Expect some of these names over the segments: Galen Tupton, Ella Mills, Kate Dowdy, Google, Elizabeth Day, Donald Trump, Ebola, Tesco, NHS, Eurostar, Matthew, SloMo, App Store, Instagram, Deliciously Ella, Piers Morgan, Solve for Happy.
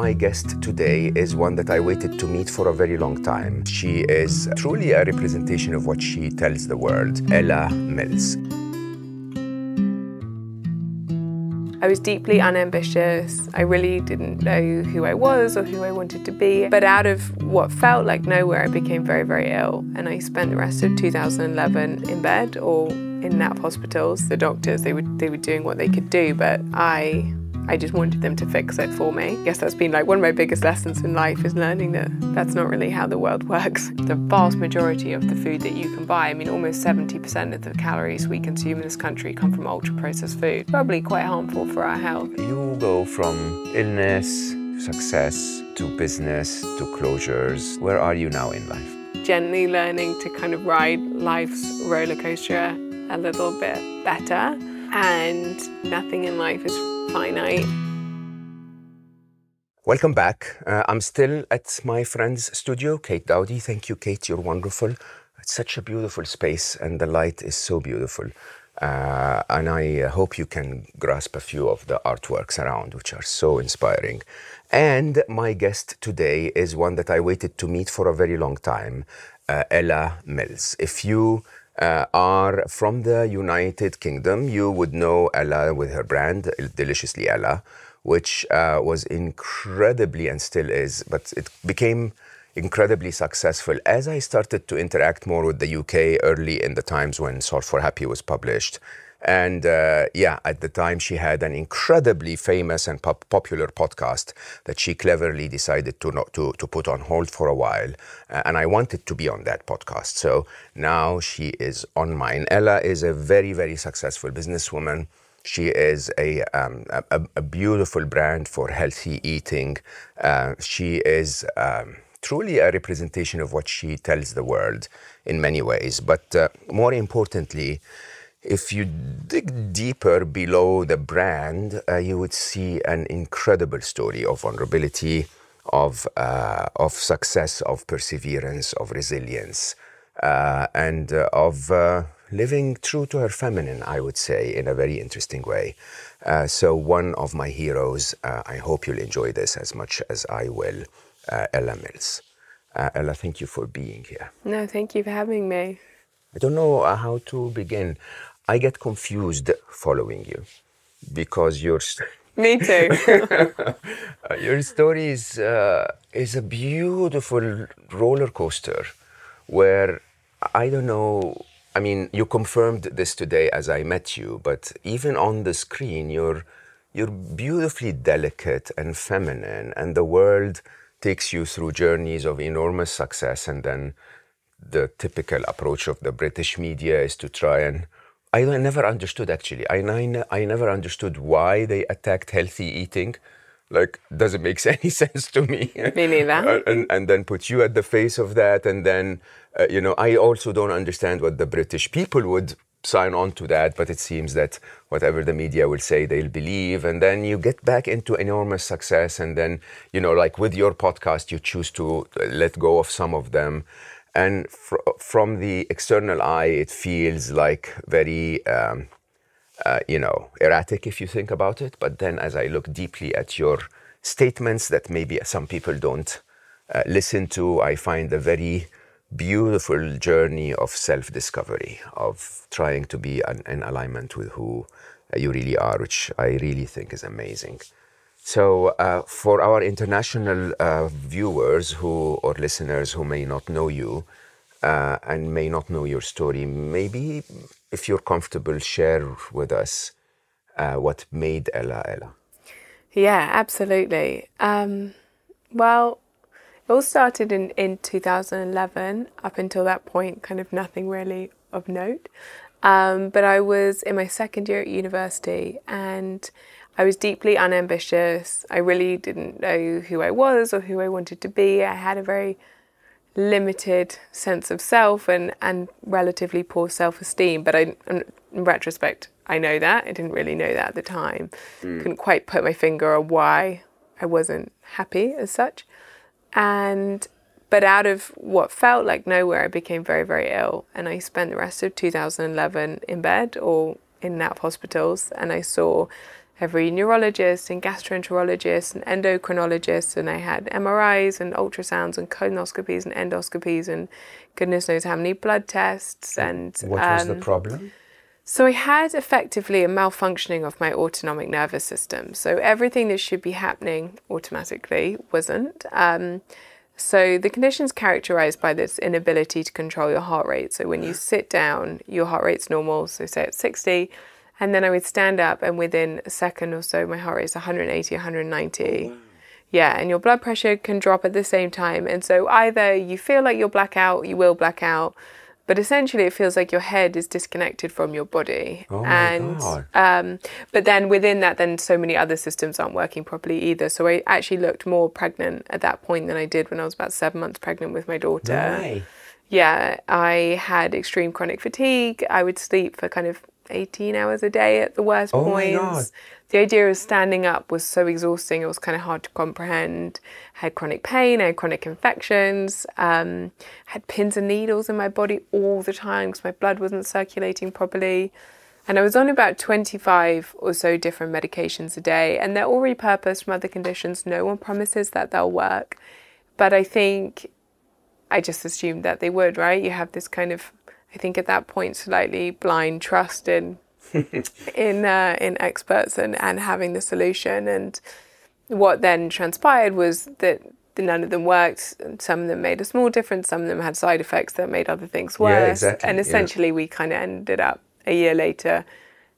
My guest today is one that I waited to meet for a very long time. She is truly a representation of what she tells the world, Ella Mills. I was deeply unambitious. I really didn't know who I was or who I wanted to be. But out of what felt like nowhere, I became very, very ill. And I spent the rest of 2011 in bed or in NAP hospitals. The doctors, they were doing what they could do, but I just wanted them to fix it for me. I guess that's been like one of my biggest lessons in life, is learning that that's not really how the world works. The vast majority of the food that you can buy, I mean almost 70% of the calories we consume in this country come from ultra-processed food. Probably quite harmful for our health. You go from illness, success, to business, to closures. Where are you now in life? Gently learning to kind of ride life's roller coaster a little bit better, and nothing in life is finite. Welcome back. I'm still at my friend's studio, Kate Dowdy. Thank you, Kate. You're wonderful. It's such a beautiful space, and the light is so beautiful. And I hope you can grasp a few of the artworks around, which are so inspiring. And my guest today is one that I waited to meet for a very long time, Ella Mills. If you are from the United Kingdom, you would know Ella with her brand, Deliciously Ella, which was incredibly, and still is, but it became incredibly successful as I started to interact more with the UK early in the times when Solve for Happy was published. And yeah, at the time she had an incredibly famous and popular podcast that she cleverly decided to put on hold for a while. And I wanted to be on that podcast. So now she is on mine. Ella is a very, very successful businesswoman. She is a beautiful brand for healthy eating. She is truly a representation of what she tells the world in many ways. But more importantly, if you dig deeper below the brand, you would see an incredible story of vulnerability, of success, of perseverance, of resilience, and of living true to her feminine, I would say, in a very interesting way. So one of my heroes. I hope you'll enjoy this as much as I will, Ella Mills. Ella, thank you for being here. No, thank you for having me. I don't know how to begin. I get confused following you because your me too. Your story is a beautiful roller coaster, where I don't know. I mean, you confirmed this today as I met you, but even on the screen, you're beautifully delicate and feminine, and the world takes you through journeys of enormous success, and then the typical approach of the British media is to try and... I never understood, actually. I never understood why they attacked healthy eating. Like, doesn't make any sense to me. Me neither. And then put you at the face of that. And then, you know, I also don't understand what the British people would sign on to that. But it seems that whatever the media will say, they'll believe. And then you get back into enormous success. And then, you know, like with your podcast, you choose to let go of some of them. And from the external eye, it feels like very, you know, erratic if you think about it. But then as I look deeply at your statements that maybe some people don't listen to, I find a very beautiful journey of self-discovery, of trying to be in alignment with who you really are, which I really think is amazing. So for our international viewers who or listeners who may not know you and may not know your story, maybe if you're comfortable, share with us what made Ella Ella. Yeah, absolutely. Well, it all started in 2011. Up until that point, kind of nothing really of note. But I was in my second year at university, and I was deeply unambitious. I really didn't know who I was or who I wanted to be. I had a very limited sense of self and relatively poor self-esteem. But in retrospect, I know that. I didn't really know that at the time. Couldn't quite put my finger on why I wasn't happy as such. But out of what felt like nowhere, I became very, very ill. And I spent the rest of 2011 in bed or in NAP hospitals. And I saw every neurologist and gastroenterologist and endocrinologist, and I had MRIs and ultrasounds and colonoscopies and endoscopies and goodness knows how many blood tests. And what was the problem? So I had effectively a malfunctioning of my autonomic nervous system. So everything that should be happening automatically wasn't. So the condition's characterized by this inability to control your heart rate. So when you sit down, your heart rate's normal, so say it's 60, and then I would stand up and within a second or so, my heart rate's 180, 190. Wow. Yeah, and your blood pressure can drop at the same time. And so either you feel like you'll black out, you will black out, but essentially it feels like your head is disconnected from your body. Oh and, my God. But then within that, then so many other systems aren't working properly either. So I actually looked more pregnant at that point than I did when I was about 7 months pregnant with my daughter. Right. Yeah, I had extreme chronic fatigue. I would sleep for kind of 18 hours a day at the worst points. The idea of standing up was so exhausting, it was kind of hard to comprehend. I had chronic pain, I had chronic infections, had pins and needles in my body all the time because my blood wasn't circulating properly. And I was on about 25 or so different medications a day, and they're all repurposed from other conditions. No one promises that they'll work. But I think I just assumed that they would, right? You have this kind of, I think at that point, slightly blind trust in experts and having the solution. And what then transpired was that none of them worked. Some of them made a small difference. Some of them had side effects that made other things worse. Yeah, exactly. And essentially, we kind of ended up a year later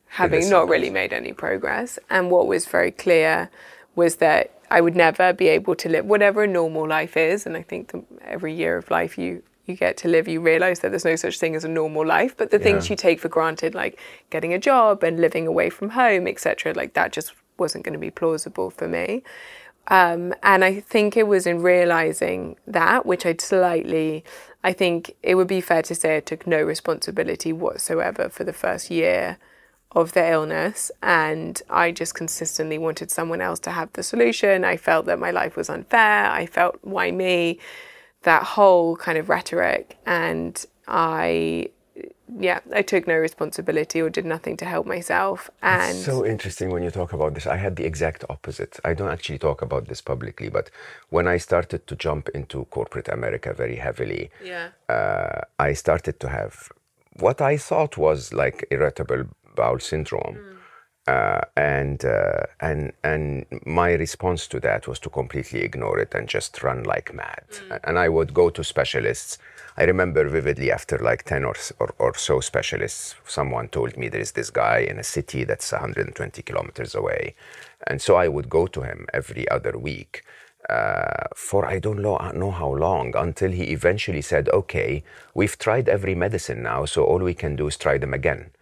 having not really made any progress. And what was very clear was that I would never be able to live whatever a normal life is. And I think every year of life you get to live, you realize that there's no such thing as a normal life, but the things you take for granted, like getting a job and living away from home, etc., like that just wasn't going to be plausible for me. And I think it was in realizing that, which I'd slightly, I think it would be fair to say I took no responsibility whatsoever for the first year of the illness, and I just consistently wanted someone else to have the solution. I felt that my life was unfair. I felt, why me? That whole kind of rhetoric, and I took no responsibility or did nothing to help myself. And it's so interesting when you talk about this. I had the exact opposite. I don't actually talk about this publicly, but when I started to jump into corporate America very heavily, I started to have what I thought was like irritable bowel syndrome. And my response to that was to completely ignore it and just run like mad. And I would go to specialists. I remember vividly after like 10 or so specialists, someone told me there is this guy in a city that's 120 kilometers away. And so I would go to him every other week for I don't know how long, until he eventually said, okay, we've tried every medicine now, so all we can do is try them again.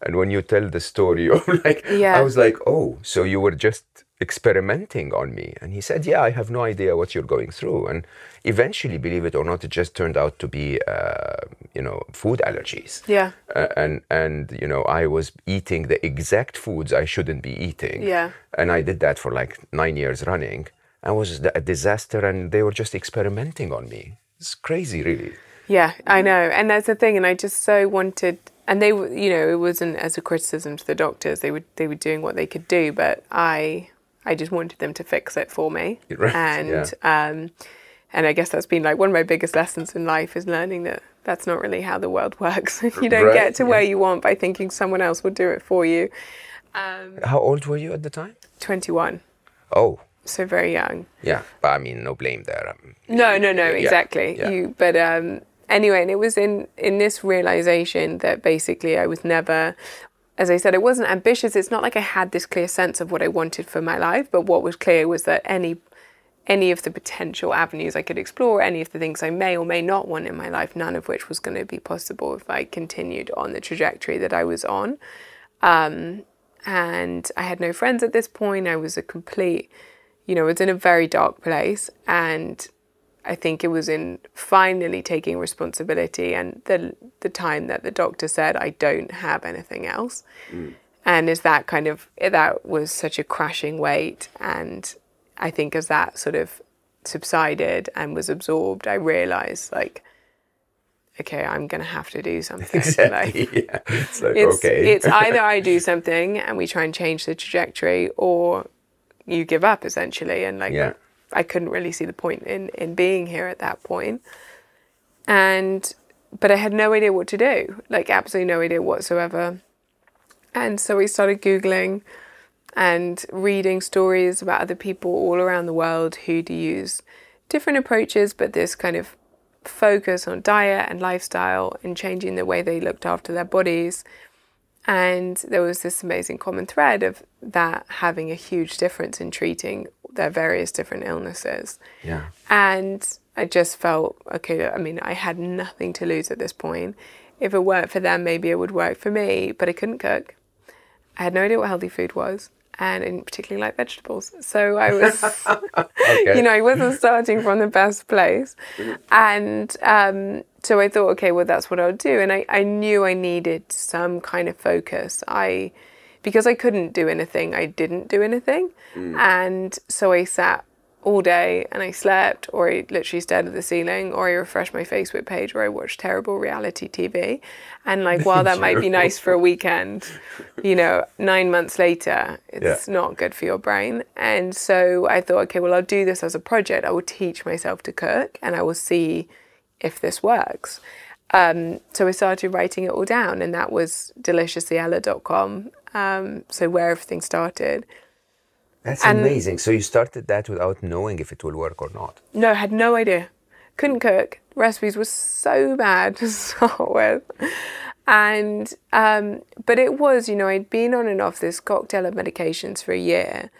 And when you tell the story, I was like, oh, so you were just experimenting on me. And he said, yeah, I have no idea what you're going through. And eventually, believe it or not, it just turned out to be, food allergies. Yeah. And I was eating the exact foods I shouldn't be eating. Yeah. And I did that for like 9 years running. I was a disaster, and they were just experimenting on me. It's crazy, really. Yeah, I know. And that's the thing. And I just so wanted... And they, it wasn't as a criticism to the doctors. They were doing what they could do, but I just wanted them to fix it for me. Right. And I guess that's been like one of my biggest lessons in life is learning that that's not really how the world works. You don't get to where you want by thinking someone else will do it for you. How old were you at the time? 21. Oh. So very young. Yeah, but I mean, no blame there. No, exactly. Yeah. Anyway, and it was in this realization that basically I was never, as I said, I wasn't ambitious. It's not like I had this clear sense of what I wanted for my life, but what was clear was that any of the potential avenues I could explore, any of the things I may or may not want in my life, none of which was going to be possible if I continued on the trajectory that I was on. And I had no friends at this point. I was a complete, I was in a very dark place, and I think it was in finally taking responsibility and the time that the doctor said, I don't have anything else. And is that kind of, that was such a crashing weight. And I think as that sort of subsided and was absorbed, I realized like, okay, I'm going to have to do something. Exactly. Yeah. It's like, okay. It's either I do something and we try and change the trajectory, or you give up, essentially. And like, yeah. I couldn't really see the point in being here at that point. And, but I had no idea what to do, like absolutely no idea whatsoever. And so we started Googling and reading stories about other people all around the world who'd use different approaches, but this kind of focus on diet and lifestyle and changing the way they looked after their bodies. And there was this amazing common thread of that having a huge difference in treating their various different illnesses. Yeah. And I just felt, okay, I mean, I had nothing to lose at this point. If it worked for them, maybe it would work for me, but I couldn't cook. I had no idea what healthy food was, and I didn't particularly like vegetables. So I was, okay. You know, I wasn't starting from the best place. And so I thought, okay, well, that's what I'll do. And I knew I needed some kind of focus. Because I couldn't do anything, I didn't do anything. Mm. And so I sat all day and I slept, or I literally stared at the ceiling, or I refreshed my Facebook page, or I watched terrible reality TV. And like, while that might be nice for a weekend, you know, 9 months later, it's not good for your brain. And so I thought, okay, well, I'll do this as a project. I will teach myself to cook and I will see if this works. So I started writing it all down, and that was deliciouslyella.com. So where everything started. That's amazing. So you started that without knowing if it will work or not? No, I had no idea. Couldn't cook. Recipes were so bad to start with. And, but it was, you know, I'd been on and off this cocktail of medications for a year,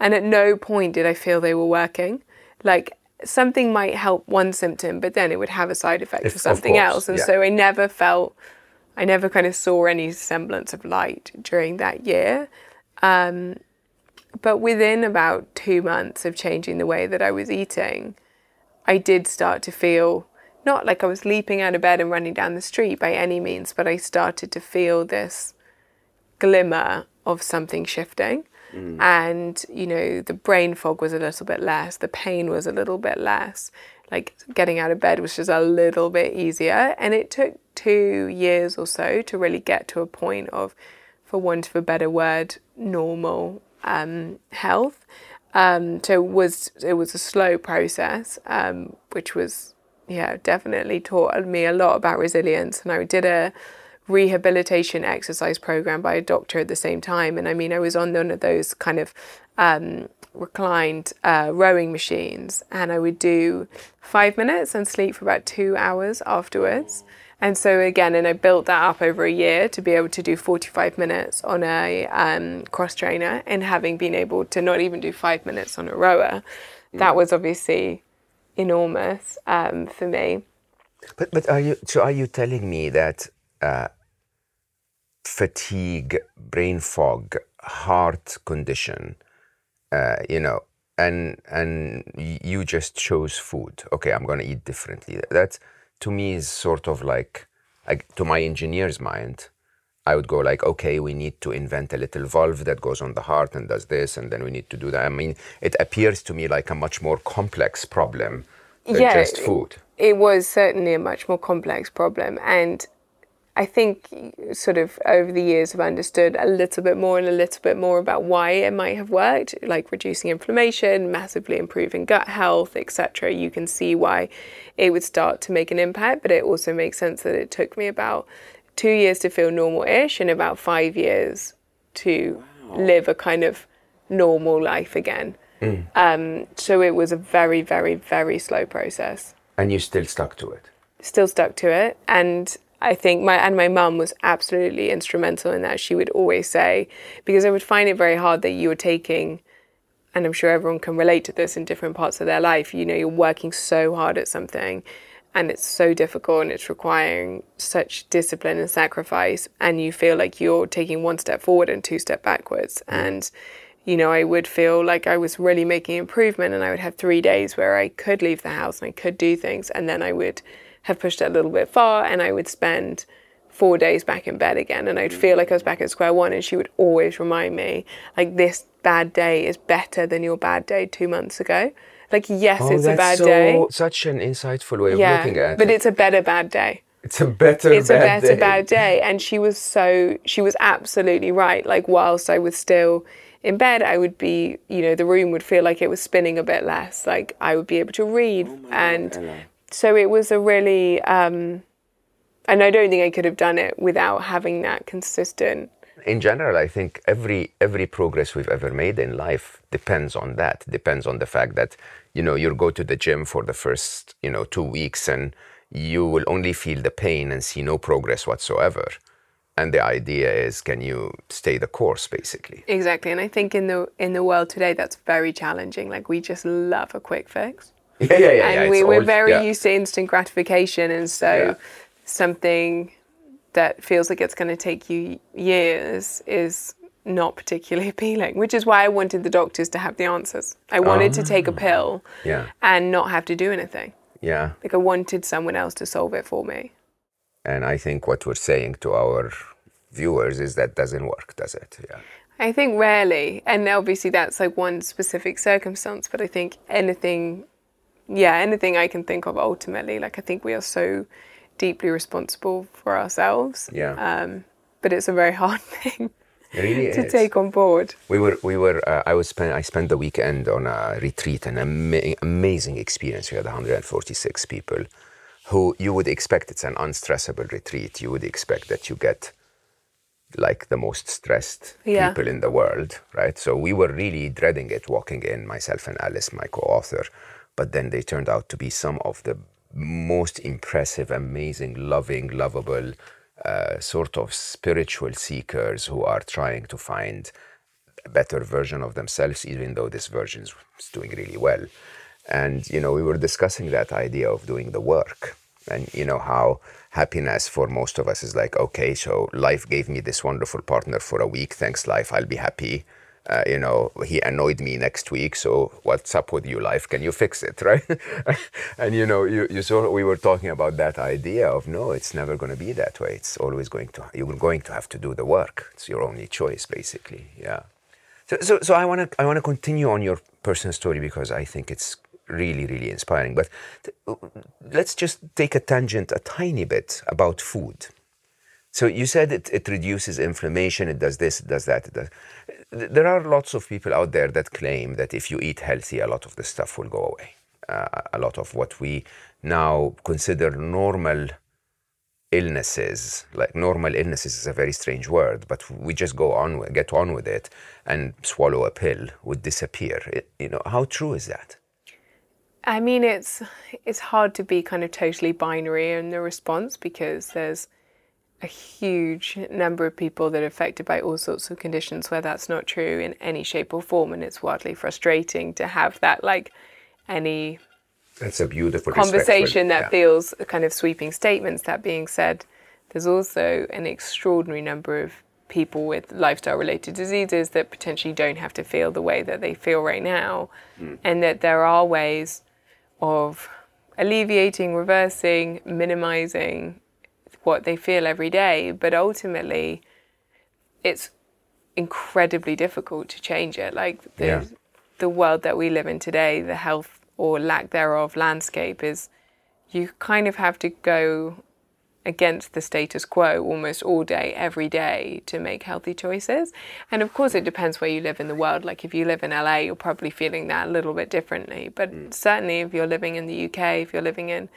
and at no point did I feel they were working. Like, something might help one symptom, but then it would have a side effect for something else. And so I never felt, I never kind of saw any semblance of light during that year. But within about 2 months of changing the way that I was eating, I did start to feel, not like I was leaping out of bed and running down the street by any means, but I started to feel this glimmer of something shifting. Mm. And, you know, the brain fog was a little bit less, the pain was a little bit less, like getting out of bed was just a little bit easier. And it took 2 years or so to really get to a point of, for want of a better word, normal health. So it was a slow process, which was, yeah, definitely taught me a lot about resilience. And I did a rehabilitation exercise program by a doctor at the same time. And I mean, I was on one of those kind of reclined rowing machines, and I would do 5 minutes and sleep for about 2 hours afterwards. And so again, and I built that up over a year to be able to do 45 minutes on a cross trainer, and having been able to not even do 5 minutes on a rower, that was obviously enormous for me. But are you telling me that fatigue, brain fog, heart condition, you know, and you just chose food? Okay, I'm going to eat differently. That's, to me, is sort of like, to my engineer's mind, I would go like, okay, we need to invent a little valve that goes on the heart and does this, and then we need to do that. I mean, it appears to me like a much more complex problem than just food. It was certainly a much more complex problem. And I think sort of over the years I've understood a little bit more and a little bit more about why it might have worked, like reducing inflammation, massively improving gut health, etc. You can see why it would start to make an impact, but it also makes sense that it took me about 2 years to feel normal-ish and about 5 years to live a kind of normal life again. Mm. So it was a very, very, very slow process. And you still stuck to it? Still stuck to it. And I think my mum was absolutely instrumental in that. She would always say, because I would find it very hard that you were taking, and I'm sure everyone can relate to this in different parts of their life, you know, you're working so hard at something and it's so difficult and it's requiring such discipline and sacrifice, and you feel like you're taking one step forward and two step backwards. And, you know, I would feel like I was really making improvement, and I would have 3 days where I could leave the house and I could do things, and then I would have pushed it a little bit far, and I would spend 4 days back in bed again, and I'd feel like I was back at square one. And she would always remind me, like, this bad day is better than your bad day 2 months ago. Like, yes, it's a bad day. Such an insightful way of looking at it. But it's a better bad day. It's a better bad day. And she was absolutely right. Like, whilst I was still in bed, I would be, you know, the room would feel like it was spinning a bit less. Like, I would be able to read. So it was a really, and I don't think I could have done it without having that consistent. In general, I think every progress we've ever made in life depends on that, depends on the fact that, you know, you'll go to the gym for the first, you know, 2 weeks and you will only feel the pain and see no progress whatsoever. And the idea is, can you stay the course, basically? Exactly. And I think in the world today, that's very challenging. Like, we just love a quick fix. And we're very used to instant gratification. And so something that feels like it's going to take you years is not particularly appealing, which is why I wanted the doctors to have the answers. I wanted to take a pill and not have to do anything. Yeah. Like, I wanted someone else to solve it for me. And I think what we're saying to our viewers is that doesn't work, does it? Yeah. I think rarely. And obviously that's like one specific circumstance, but I think anything I can think of ultimately, like, I think we are so deeply responsible for ourselves. Yeah. But it's a very hard thing to take on board. I spent the weekend on a retreat, an amazing experience. We had 146 people who you would expect, it's an unstressable retreat. You would expect that you get like the most stressed people in the world, right? So we were really dreading it, walking in, myself and Alice, my co-author, but then they turned out to be some of the most impressive, amazing, loving, lovable, sort of spiritual seekers who are trying to find a better version of themselves, even though this version is doing really well. And, you know, we were discussing that idea of doing the work and, you know, how happiness for most of us is like, okay, so life gave me this wonderful partner for a week. Thanks, life. I'll be happy. You know, he annoyed me next week, so what's up with you, life? Can you fix it, right? And, you know, you saw we were talking about that idea of, no, it's never going to be that way. It's always you're going to have to do the work. It's your only choice, basically. Yeah. So I want to continue on your personal story, because I think it's really, really inspiring. But let's just take a tangent a tiny bit about food. So you said it reduces inflammation, it does this, it does that. There are lots of people out there that claim that if you eat healthy, a lot of the stuff will go away. A lot of what we now consider normal illnesses, like normal illnesses is a very strange word, but we just get on with it and swallow a pill, would disappear. You know, how true is that? I mean, it's hard to be kind of totally binary in the response, because there's a huge number of people that are affected by all sorts of conditions where that's not true in any shape or form, and it's wildly frustrating to have that, like, any... That's a beautiful conversation that feels kind of sweeping statements. That being said, there's also an extraordinary number of people with lifestyle-related diseases that potentially don't have to feel the way that they feel right now, and that there are ways of alleviating, reversing, minimizing what they feel every day, but ultimately it's incredibly difficult to change it. Like the world that we live in today, the health or lack thereof landscape is, you kind of have to go against the status quo almost all day, every day, to make healthy choices. And of course it depends where you live in the world. Like, if you live in LA, you're probably feeling that a little bit differently, but certainly if you're living in the UK, if you're living in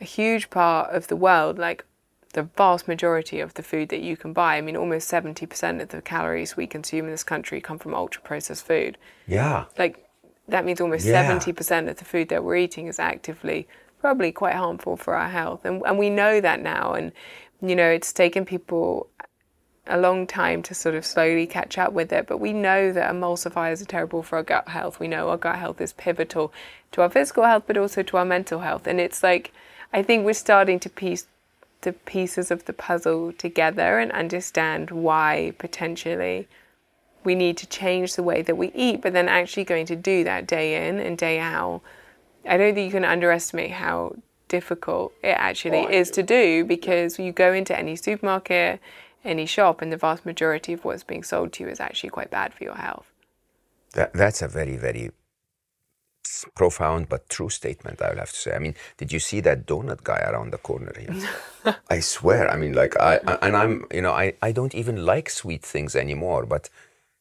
a huge part of the world, like, the vast majority of the food that you can buy, I mean, almost 70% of the calories we consume in this country come from ultra-processed food. Yeah. Like, that means almost 70% of the food that we're eating is actively probably quite harmful for our health. And we know that now. And, you know, it's taken people a long time to sort of slowly catch up with it. But we know that emulsifiers are terrible for our gut health. We know our gut health is pivotal to our physical health, but also to our mental health. And it's like, I think we're starting to piece the pieces of the puzzle together and understand why potentially we need to change the way that we eat, but then actually going to do that day in and day out. I don't think you can underestimate how difficult it actually is to do, because you go into any supermarket, any shop, and the vast majority of what's being sold to you is actually quite bad for your health. That's a very, very profound but true statement, I would have to say. I mean, did you see that donut guy around the corner here? I swear, I mean, like, I'm, you know, I don't even like sweet things anymore, but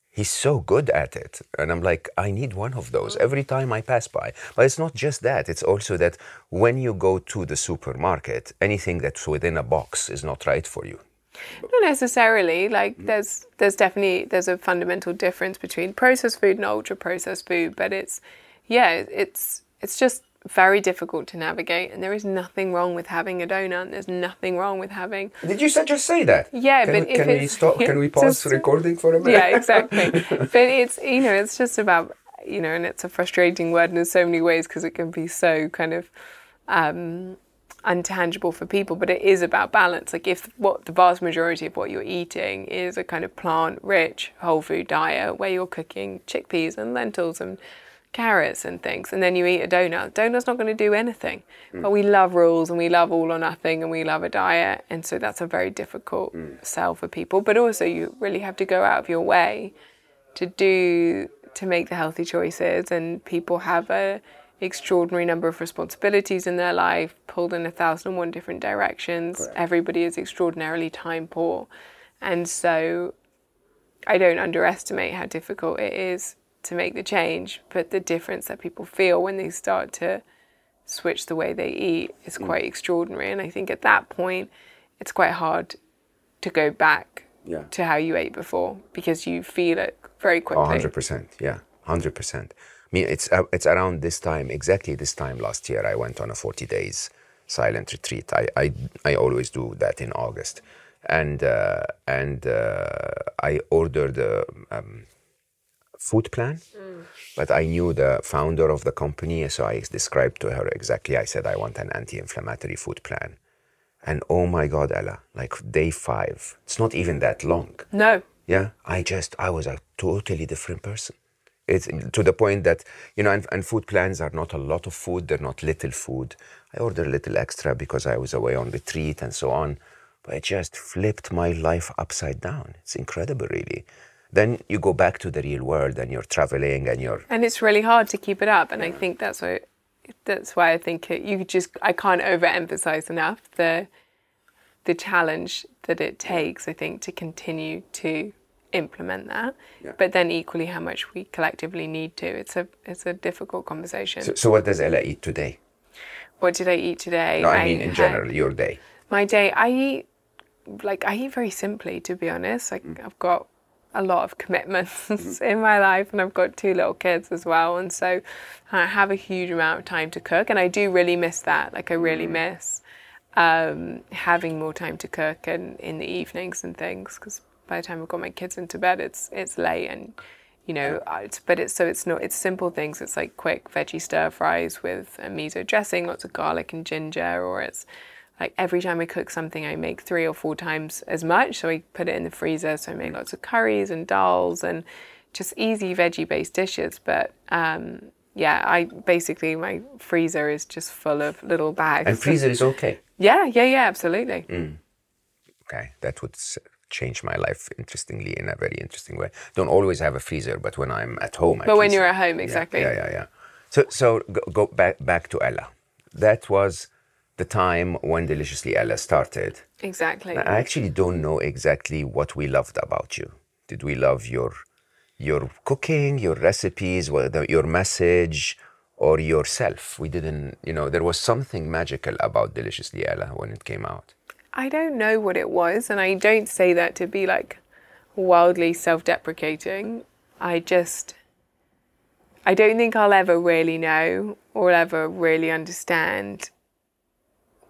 he's so good at it. And I'm like, I need one of those every time I pass by. But it's not just that. It's also that when you go to the supermarket, anything that's within a box is not right for you. Not necessarily. Like, there's definitely a fundamental difference between processed food and ultra-processed food, but it's, yeah, it's just very difficult to navigate, and there is nothing wrong with having a donut. There's nothing wrong with having. Did you just say that? Yeah, but if it's, can we pause recording for a minute? Yeah, exactly. But it's, you know, it's just about, you know, and it's a frustrating word in so many ways because it can be so kind of untangible for people. But it is about balance. Like, if what the vast majority of what you're eating is a kind of plant-rich whole food diet where you're cooking chickpeas and lentils and carrots and things, and then you eat a donut. Donut's not going to do anything. But we love rules, and we love all or nothing, and we love a diet, and so that's a very difficult sell for people. But also, you really have to go out of your way to make the healthy choices, and people have an extraordinary number of responsibilities in their life, pulled in 1,001 different directions. Correct. Everybody is extraordinarily time poor, and so I don't underestimate how difficult it is to make the change, but the difference that people feel when they start to switch the way they eat is quite extraordinary. And I think at that point, it's quite hard to go back to how you ate before, because you feel it very quickly. 100%, yeah, 100%. I mean, it's around this time, exactly this time last year, I went on a 40 days silent retreat. I always do that in August. And, I ordered food plan, but I knew the founder of the company, so I described to her exactly. I said, I want an anti-inflammatory food plan. And oh my God, Ella, like day 5, it's not even that long. No. Yeah, I was a totally different person. It's to the point that, you know, and food plans are not a lot of food, they're not little food. I ordered a little extra because I was away on retreat and so on, but it just flipped my life upside down. It's incredible, really. Then you go back to the real world and you're traveling and you're... And it's really hard to keep it up. And I think that's why I think I can't overemphasize enough the challenge that it takes, I think, to continue to implement that. Yeah. But then equally how much we collectively need to. It's a difficult conversation. So what does Ella eat today? What did I eat today? No, I mean in general, your day. My day, I eat very simply, to be honest. Like, I've got a lot of commitments in my life, and I've got 2 little kids as well, and so I have a huge amount of time to cook, and I do really miss that. Like, I really miss having more time to cook and in the evenings and things, because by the time I've got my kids into bed, it's late, and you know, it's simple things. It's like quick veggie stir fries with a miso dressing, lots of garlic and ginger, or it's like every time I cook something, I make 3 or 4 times as much. So I put it in the freezer. So I make lots of curries and dals and just easy veggie-based dishes. But yeah, basically my freezer is just full of little bags. And freezer is okay. Yeah, absolutely. Okay, that would change my life, interestingly, in a very interesting way. Don't always have a freezer, but when I'm at home, I. But when you're at home, exactly. Yeah. So go back to Ella. That was the time when Deliciously Ella started. Exactly. Now, I actually don't know exactly what we loved about you. Did we love your cooking, your recipes, your message, or yourself? We didn't, you know, there was something magical about Deliciously Ella when it came out. I don't know what it was, and I don't say that to be like wildly self-deprecating. I don't think I'll ever really know or ever really understand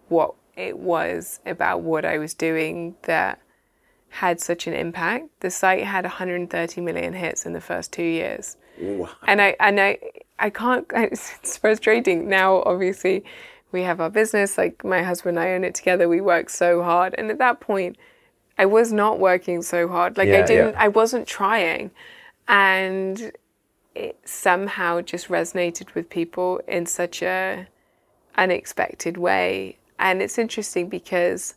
what it was about what I was doing that had such an impact. The site had 130 million hits in the first 2 years. Wow. And I can't, it's frustrating. Now, obviously, we have our business, like my husband and I own it together. We work so hard. And at that point, I was not working so hard. Like I wasn't trying. And it somehow just resonated with people in such a unexpected way. And it's interesting because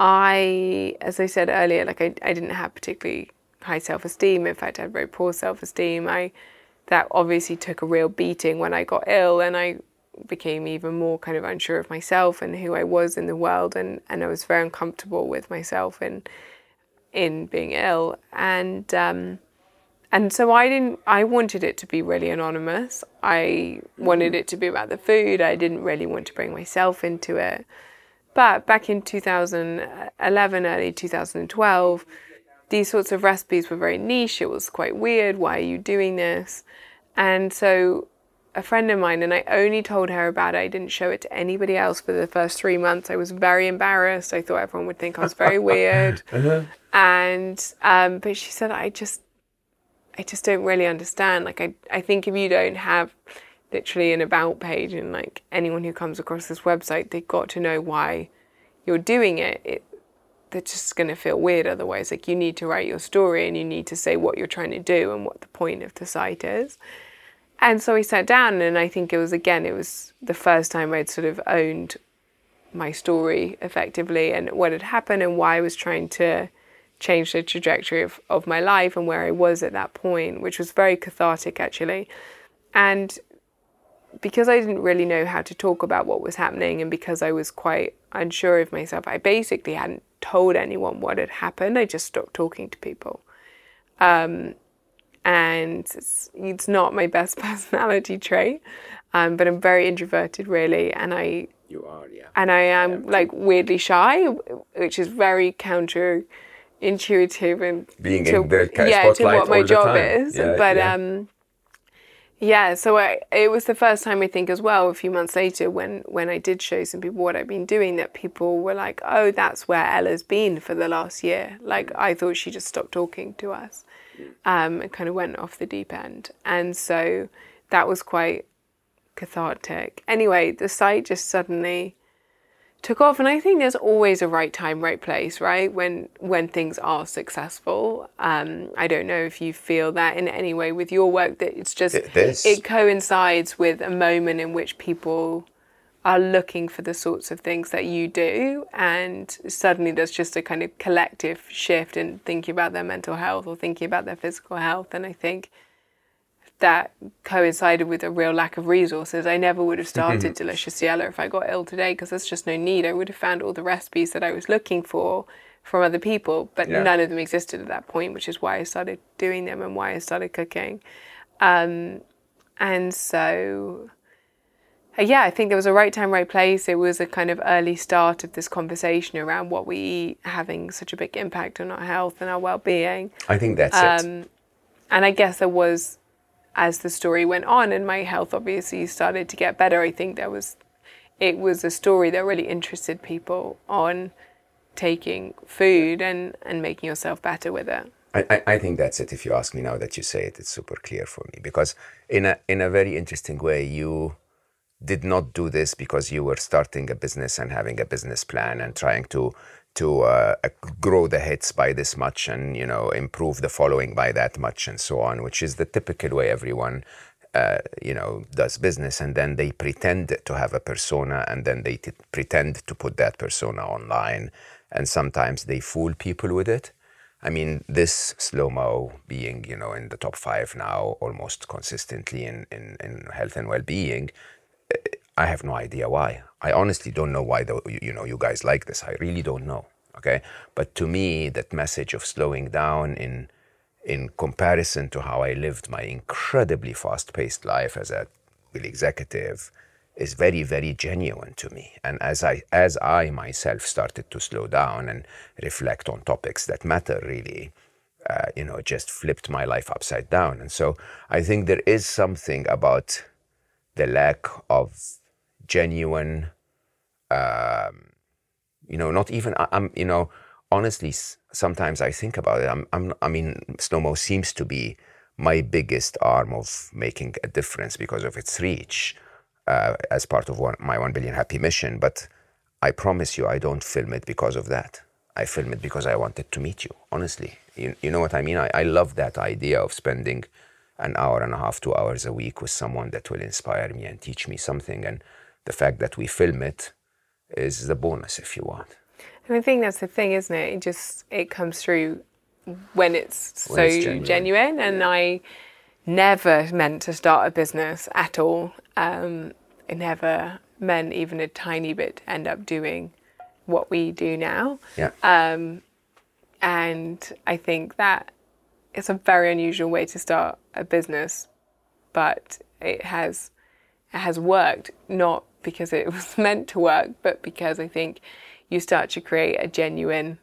as I said earlier, like I didn't have particularly high self-esteem. In fact, I had very poor self-esteem. I that obviously took a real beating when I got ill, and I became even more kind of unsure of myself and who I was in the world, and I was very uncomfortable with myself in being ill, and so I wanted it to be really anonymous. I wanted it to be about the food. I didn't really want to bring myself into it. But back in 2011, early 2012, these sorts of recipes were very niche. It was quite weird. Why are you doing this? And so a friend of mine, and I only told her about it, I didn't show it to anybody else for the first 3 months. I was very embarrassed. I thought everyone would think I was very weird. And but she said, I just don't really understand. Like, I think if you don't have literally an about page, and like anyone who comes across this website, they've got to know why you're doing it. They're just going to feel weird otherwise. Like, you need to write your story, and you need to say what you're trying to do and what the point of the site is. And so we sat down, and I think it was the first time I'd sort of owned my story effectively, and what had happened, and why I was trying to change the trajectory of my life and where I was at that point, which was very cathartic, actually. And because I didn't really know how to talk about what was happening, and because I was quite unsure of myself, I basically hadn't told anyone what had happened. I just stopped talking to people. And it's not my best personality trait, but I'm very introverted, really, and I... You are, yeah. And I am, like, weirdly shy, which is very counterintuitive and being in the spotlight to what my job is. Yeah, but yeah. Yeah, so it was the first time, I think, as well, a few months later, when I did show some people what I'd been doing, that people were like, oh, that's where Ella's been for the last year. Like, I thought she just stopped talking to us. And kind of went off the deep end. And so that was quite cathartic. Anyway, the site just suddenly took off. And I think there's always a right time, right place, right? When things are successful. I don't know if you feel that in any way with your work, that it's just, it coincides with a moment in which people are looking for the sorts of things that you do, and suddenly there's just a kind of collective shift in thinking about their mental health or thinking about their physical health. And I think that coincided with a real lack of resources. I never would have started Deliciously Ella if I got ill today, because there's just no need. I would have found all the recipes that I was looking for from other people, but none of them existed at that point, which is why I started doing them and why I started cooking. And so... yeah, I think there was a right time, right place. It was a kind of early start of this conversation around what we eat having such a big impact on our health and our well-being. I think that's it. And I guess there was, as the story went on and my health obviously started to get better, I think it was a story that really interested people on taking food and making yourself better with it. I think that's it. If you ask me now that you say it, it's super clear for me, because in a very interesting way, you did not do this because you were starting a business and having a business plan and trying to grow the hits by this much and, you know, improve the following by that much and so on, which is the typical way everyone, you know, does business. And then they pretend to have a persona, and then they pretend to put that persona online. And sometimes they fool people with it. I mean, this slow-mo being, you know, in the top 5 now almost consistently in health and well-being, I have no idea why. I honestly don't know why you guys like this. I really don't know, okay? But to me, that message of slowing down in comparison to how I lived my incredibly fast-paced life as a executive is very, very genuine to me. And as I myself started to slow down and reflect on topics that matter, really, you know, it just flipped my life upside down. And so I think there is something about the lack of genuine, you know, not even, I'm, you know, honestly, sometimes I think about it. I mean, slow-mo seems to be my biggest arm of making a difference because of its reach as part of my 1 Billion Happy mission. But I promise you, I don't film it because of that. I film it because I wanted to meet you, honestly. You know what I mean? I love that idea of spending an hour and a half, 2 hours a week with someone that will inspire me and teach me something. And the fact that we film it is the bonus, if you want. And I think that's the thing, isn't it? It comes through when it's genuine. And I never meant to start a business at all. It never meant even a tiny bit to end up doing what we do now. Yeah. And I think that it's a very unusual way to start a business, but it has worked, not because it was meant to work, but because I think you start to create a genuine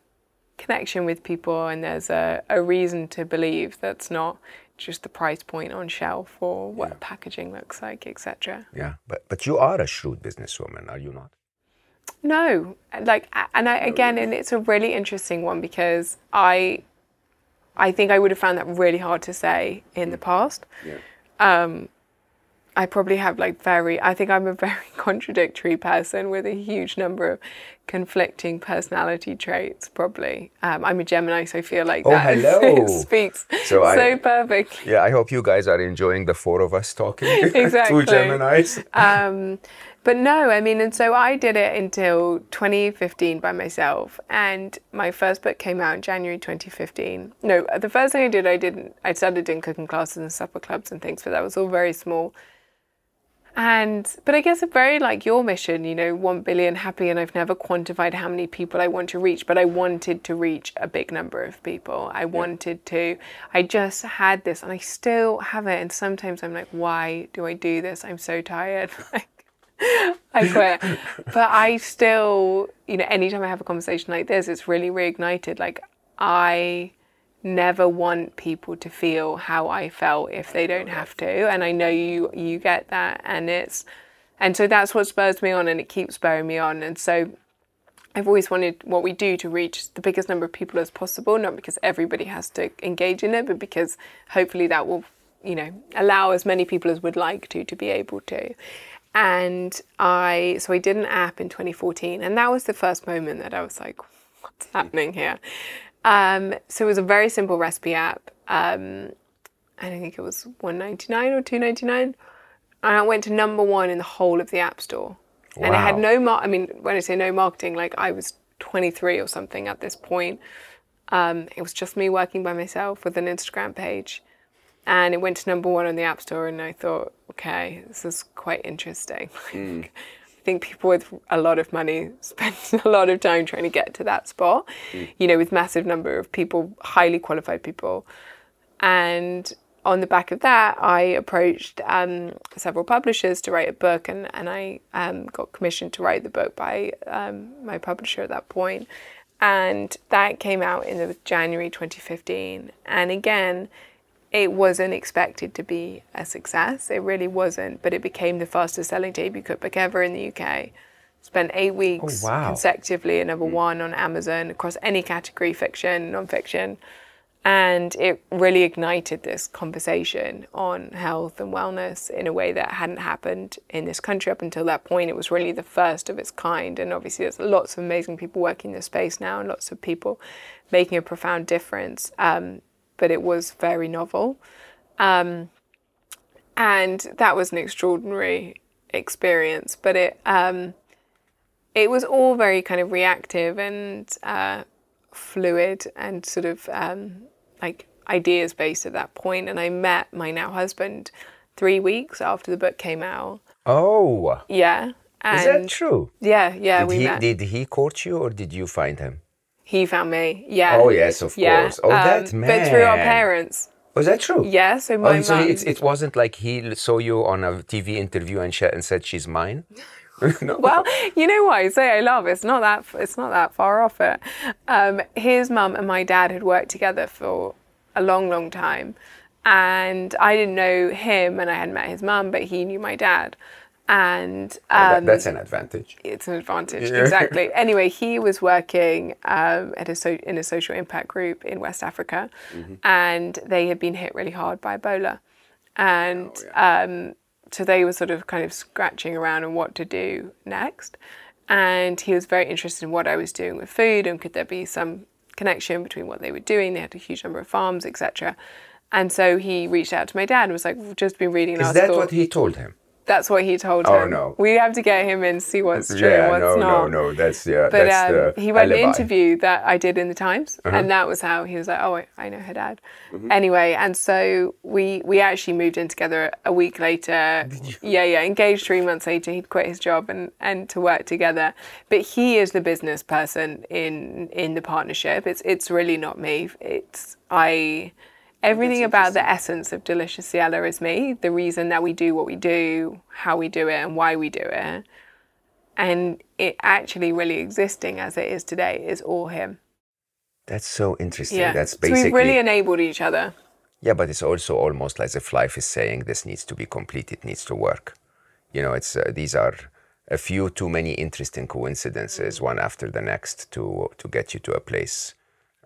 connection with people, and there's a reason to believe that's not just the price point on shelf or what packaging looks like, etc. Yeah, but you are a shrewd businesswoman, are you not? No, like, and I, again, and it's a really interesting one because I think I would have found that really hard to say in the past. Yeah. I probably have I think I'm a very contradictory person with a huge number of conflicting personality traits, probably. I'm a Gemini, so I feel like that hello. Speaks so perfectly. Yeah, I hope you guys are enjoying the four of us talking. Exactly. Two Geminis. But no, I mean, and so I did it until 2015 by myself, and my first book came out in January 2015. No, the first thing I started doing cooking classes and supper clubs and things, but that was all very small. But I guess your mission, you know, 1 billion happy, and I've never quantified how many people I want to reach, but I wanted to reach a big number of people. I wanted to, I just had this, and I still have it, and sometimes I'm like, why do I do this? I'm so tired. I quit. But I still, you know, anytime I have a conversation like this, it's really reignited. Like, I never want people to feel how I felt if they don't have to. And I know you get that. And so that's what spurs me on, and it keeps spurring me on. And so I've always wanted what we do to reach the biggest number of people as possible, not because everybody has to engage in it, but because hopefully that will, you know, allow as many people as would like to be able to. And so I did an app in 2014, and that was the first moment that I was like, what's happening here? So it was a very simple recipe app. And I think it was $1.99 or $2.99. And I went to #1 in the whole of the App Store. Wow. And it had no, I mean, when I say no marketing, like I was 23 or something at this point. It was just me working by myself with an Instagram page. And it went to #1 on the App Store, and I thought, okay, this is quite interesting. I think people with a lot of money spend a lot of time trying to get to that spot, you know, with massive number of people, highly qualified people. And on the back of that, I approached several publishers to write a book, and I got commissioned to write the book by my publisher at that point. And that came out in January 2015. And again, it wasn't expected to be a success. It really wasn't, but it became the fastest selling debut cookbook ever in the UK. Spent 8 weeks consecutively at #1 on Amazon across any category, fiction, non-fiction. And it really ignited this conversation on health and wellness in a way that hadn't happened in this country up until that point. It was really the first of its kind. And obviously there's lots of amazing people working in this space now, and lots of people making a profound difference. But it was very novel. And that was an extraordinary experience, but it was all very kind of reactive and fluid and sort of like ideas based at that point. And I met my now husband 3 weeks after the book came out. Oh. Yeah. And is that true? Yeah, yeah. Did he court you, or did you find him? He found me, yeah. Oh, yes, of course. Oh, that man. But through our parents. Was that true? Yeah, so my mum... So it wasn't like he saw you on a TV interview and said, she's mine? No. Well, you know what I say, I love it. It's not that far off it. His mum and my dad had worked together for a long, long time. And I didn't know him, and I hadn't met his mum, but he knew my dad. And that's an advantage. It's an advantage, exactly. Anyway, he was working in a social impact group in West Africa, and they had been hit really hard by Ebola. And so they were sort of kind of scratching around on what to do next. And he was very interested in what I was doing with food, and could there be some connection between what they were doing? They had a huge number of farms, etc. And so he reached out to my dad and was like, we've just been reading... Is that what he told him? That's what he told him. Oh, no. We have to get him in, see what's true and what's not. No. That's, but that's he went to an interview that I did in the Times, and that was how he was like, oh, I know her dad. Anyway, and so we actually moved in together a week later. Engaged 3 months later. He'd quit his job and to work together. But he is the business person in the partnership. It's really not me. Everything about the essence of Deliciously Ella is me, the reason that we do what we do, how we do it, and why we do it. And it actually really existing as it is today is all him. That's so interesting. Yeah. That's basically... So we've really enabled each other. Yeah, but it's also almost as if life is saying this needs to be complete, it needs to work. You know, it's these are a few too many interesting coincidences, one after the next, to get you to a place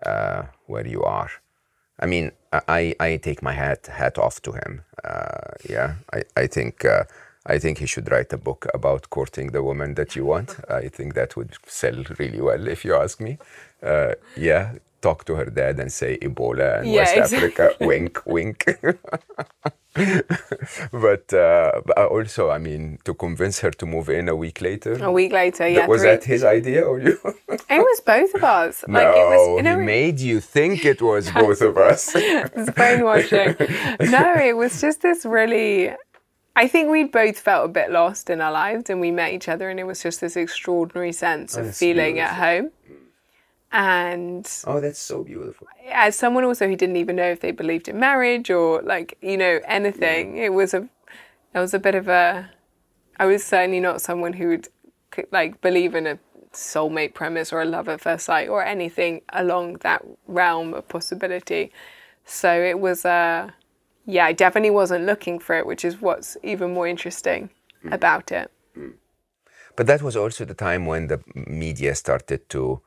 where you are. I mean, I take my hat off to him. I think he should write a book about courting the woman that you want. I think that would sell really well, if you ask me. Talk to her dad and say Ebola and West Africa. Wink, wink. But also, I mean, to convince her to move in a week later. A week later, yeah. Was that his idea or you? It was both of us. No, like, it was, you know, he made you think it was both of us. It's brainwashing. No, it was just this really... I think we both felt a bit lost in our lives and we met each other and it was just this extraordinary sense of feeling beautiful. At home. And oh, that's so beautiful. As someone also who didn't even know if they believed in marriage or like, you know, anything, I was certainly not someone who would like believe in a soulmate premise or a love at first sight or anything along that realm of possibility. So it was, I definitely wasn't looking for it, which is what's even more interesting about it. But that was also the time when the media started to...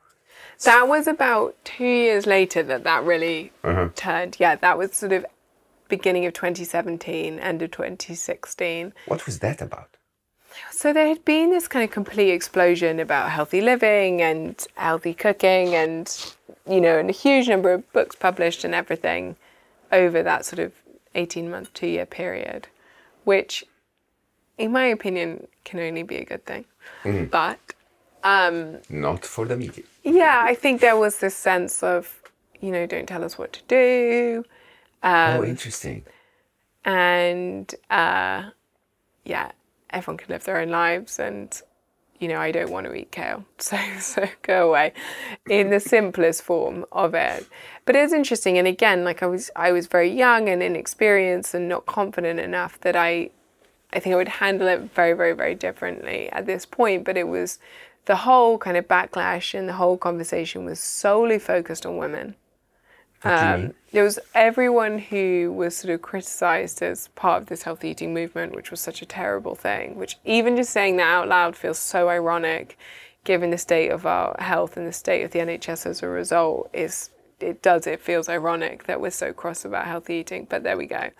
That was about 2 years later that really turned. Yeah, that was sort of beginning of 2017, end of 2016. What was that about? So there had been this kind of complete explosion about healthy living and healthy cooking and, you know, and a huge number of books published and everything over that sort of 18-month, 2-year period, which, in my opinion, can only be a good thing. But... not for the media. Yeah, I think there was this sense of, you know, don't tell us what to do. Interesting. And, everyone could live their own lives and, you know, I don't want to eat kale, so go away in the simplest form of it. But it's interesting. And again, like I was very young and inexperienced and not confident enough that I think I would handle it very, very, very differently at this point. But it was... The whole kind of backlash and the whole conversation was solely focused on women. There was everyone who was sort of criticized as part of this healthy eating movement, which was such a terrible thing, which even just saying that out loud feels so ironic, given the state of our health and the state of the NHS as a result. It feels ironic that we're so cross about healthy eating, but there we go.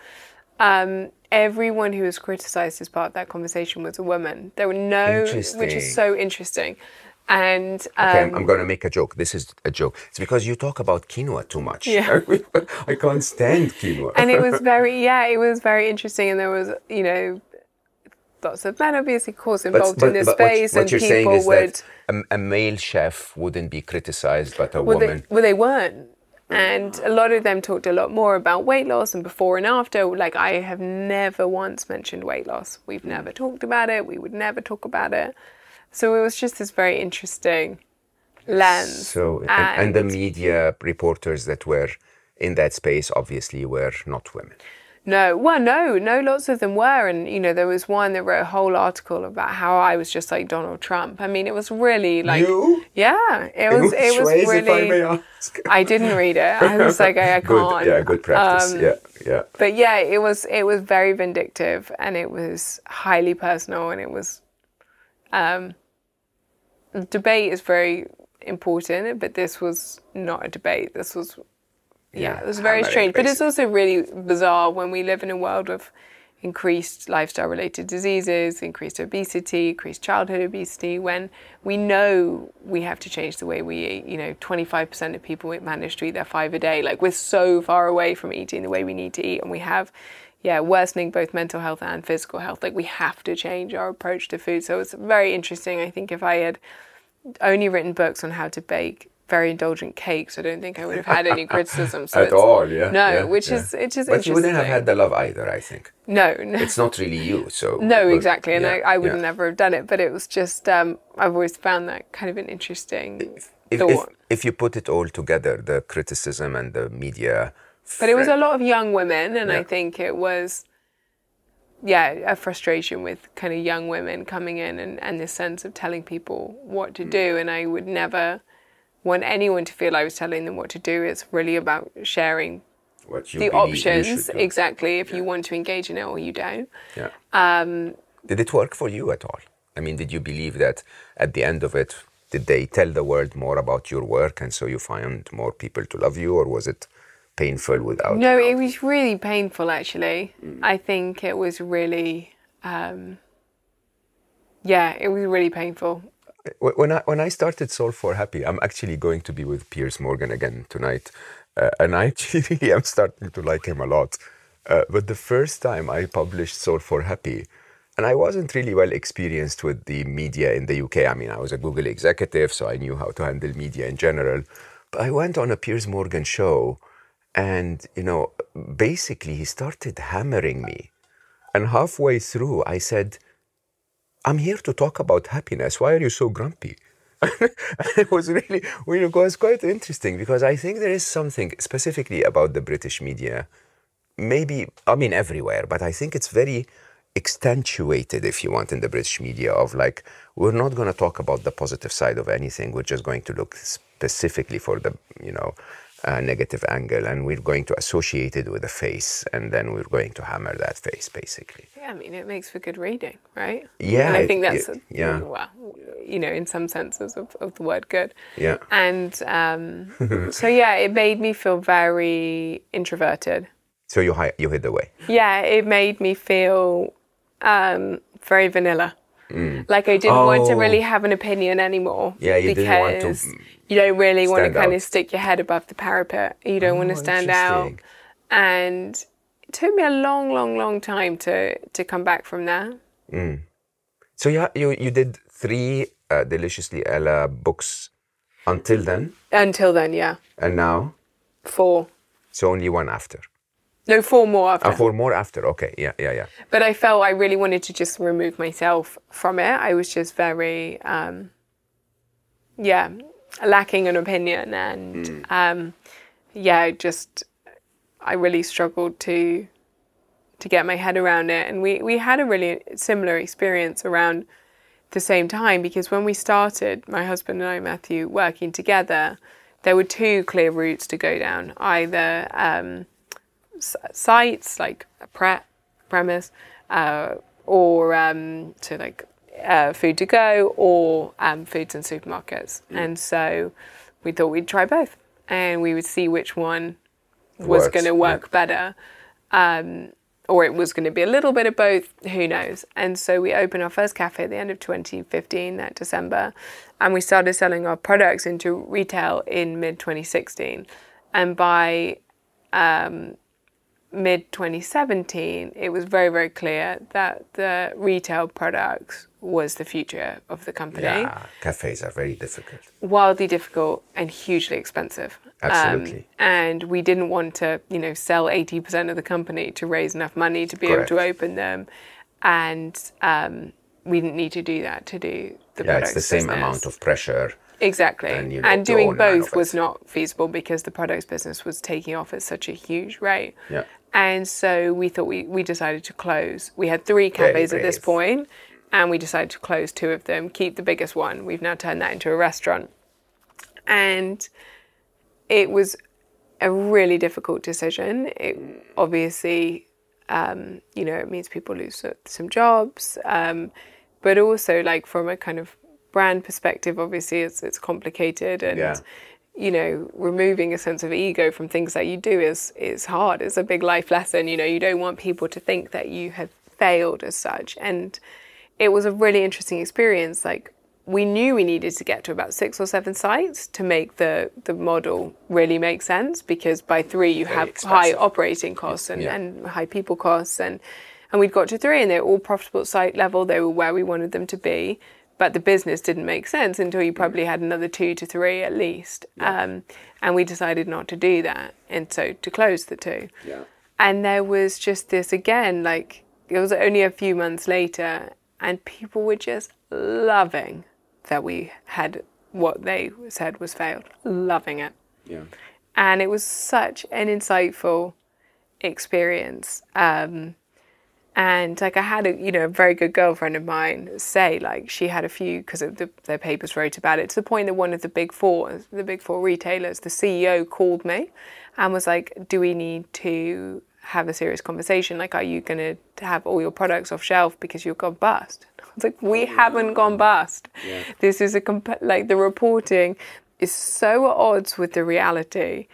Everyone who was criticised as part of that conversation was a woman. There were no... Which is so interesting. And... okay, I'm going to make a joke. This is a joke. It's because you talk about quinoa too much. Yeah. I can't stand quinoa. And it was very interesting. And there was, you know, lots of men, obviously, of course, involved in this space. What you're saying is that a male chef wouldn't be criticised, but a woman... They weren't. And a lot of them talked a lot more about weight loss and before and after. Like, I have never once mentioned weight loss. We've never talked about it. We would never talk about it. So it was just this very interesting lens. So, and the media reporters that were in that space obviously were not women. No, lots of them were. And, you know, there was one that wrote a whole article about how I was just like Donald Trump. I mean, it was really like... You? Yeah. It was really... If I may ask. I didn't read it. I was like, I can't. Good practice. But yeah, it was very vindictive and it was highly personal and it was... debate is very important, but this was not a debate. This was... Yeah, it was very strange. But it's also really bizarre when we live in a world of increased lifestyle-related diseases, increased obesity, increased childhood obesity, when we know we have to change the way we eat. You know, 25% of people manage to eat their 5 a day. Like, we're so far away from eating the way we need to eat. And we have, yeah, worsening both mental health and physical health. Like, we have to change our approach to food. So it's very interesting. I think if I had only written books on how to bake very indulgent cakes, I don't think I would have had any criticism. So at all, yeah. No, yeah, which yeah. is, it's just but interesting. But you wouldn't have had the love either, I think. No, no. It's not really you, so. No, but, exactly, and yeah, I would yeah. never have done it, but it was just, I've always found that kind of an interesting thought. If you put it all together, the criticism and the media. But it was a lot of young women, and yeah. I think it was, yeah, a frustration with kind of young women coming in and this sense of telling people what to do, and I would never want anyone to feel I was telling them what to do. It's really about sharing what you the options, exactly, if yeah. you want to engage in it or you don't. Yeah. Did it work for you at all? I mean, did you believe that at the end of it, did they tell the world more about your work and so you found more people to love you, or was it painful without? No, it was really painful, actually. I think it was really, yeah, it was really painful. When I started Solve for Happy, I'm actually going to be with Piers Morgan again tonight, and I actually really am starting to like him a lot. But the first time I published Solve for Happy, and I wasn't really well experienced with the media in the UK. I mean, I was a Google executive, so I knew how to handle media in general. But I went on a Piers Morgan show, and you know, basically he started hammering me, and halfway through I said, I'm here to talk about happiness. Why are you so grumpy? It was really, it was quite interesting, because I think there is something specifically about the British media, maybe, I mean, everywhere, but I think it's very accentuated, if you want, in the British media of like, we're not going to talk about the positive side of anything. We're just going to look specifically for the, you know, negative angle, and we're going to associate it with a face, and then we're going to hammer that face, basically. Yeah, I mean, it makes for good reading, right? Yeah. And I think that's, yeah. Well, you know, in some senses of the word good. Yeah. And so, yeah, it made me feel very introverted. So you hid away. Yeah, it made me feel very vanilla. Like I didn't want to really have an opinion anymore. Yeah, you didn't want to. You don't really want to kind of stick your head above the parapet. You don't want to stand out. And it took me a long, long, long time to come back from that. So you did 3 Deliciously Ella books until then? Until then, yeah. And now? 4. So only 1 after? No, 4 more after. 4 more after, okay, yeah, yeah, yeah. But I felt I really wanted to just remove myself from it. I was just very, yeah, lacking an opinion. And yeah, just, I really struggled to get my head around it. And we had a really similar experience around the same time, because when we started, my husband and I, Matthew, working together, there were 2 clear routes to go down. Either sites like a premise or to like food to go, or foods and supermarkets. And so we thought we'd try both, and we would see which one was going to work better, or it was going to be a little bit of both, who knows. And so we opened our first cafe at the end of 2015, that December, and we started selling our products into retail in mid-2016, and by mid-2017, it was very, very clear that the retail products was the future of the company. Yeah, cafes are very difficult. Wildly difficult and hugely expensive. Absolutely. And we didn't want to, you know, sell 80% of the company to raise enough money to be able to open them. And we didn't need to do that to do the products. It's the same amount of pressure. Exactly. And, you know, and doing both was not feasible, because the products business was taking off at such a huge rate. Yeah. And so we thought we decided to close. We had 3 cafes at this point, and we decided to close 2 of them, keep the biggest one. We've now turned that into a restaurant. And it was a really difficult decision. It obviously, you know, it means people lose some jobs, but also like from a kind of brand perspective, obviously it's complicated, and you know, removing a sense of ego from things that you do is hard. It's a big life lesson. You know, you don't want people to think that you have failed as such. And it was a really interesting experience. Like we knew we needed to get to about 6 or 7 sites to make the model really make sense, because by 3 you have high operating costs and high people costs, and we'd got to 3 and they were all profitable at site level. They were where we wanted them to be, but the business didn't make sense until you probably had another 2 to 3 at least. And we decided not to do that, and so to close the 2. Yeah. And there was just this, again, like, it was only a few months later and people were just loving that we had what they said was failed, loving it. Yeah. And it was such an insightful experience. And like, I had a very good girlfriend of mine say, like, she had a few, because their papers wrote about it, to the point that one of the big four retailers, the CEO called me and was like, do we need to have a serious conversation? Like, are you going to have all your products off shelf because you've gone bust? I was like, we haven't gone bust. Yeah. This is like, the reporting is so at odds with the reality.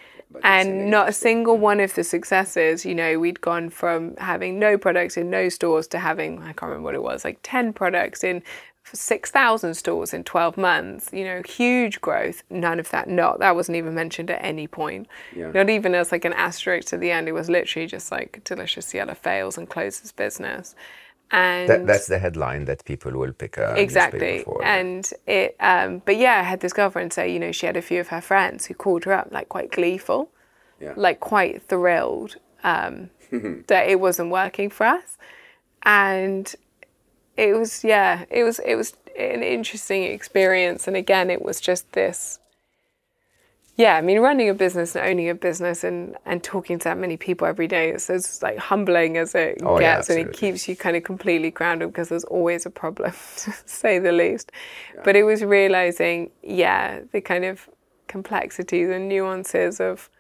And not a single one of the successes, we'd gone from having no products in no stores to having, I can't remember what it was, like 10 products in 6,000 stores in 12 months, huge growth. None of that, that wasn't even mentioned at any point. Yeah. Not even as like an asterisk to the end. It was literally just like, Deliciously Ella fails and closes business. And that's the headline that people will pick up. Exactly. And it, but yeah, I had this girlfriend say, she had a few of her friends who called her up, like, quite gleeful, like quite thrilled that it wasn't working for us. And it was, it was an interesting experience. And again, it was just this, I mean, running a business and owning a business and talking to that many people every day, it's as like humbling as it gets, and it keeps you kind of completely grounded, because there's always a problem, to say the least. Yeah. But it was realizing, the kind of complexities and nuances of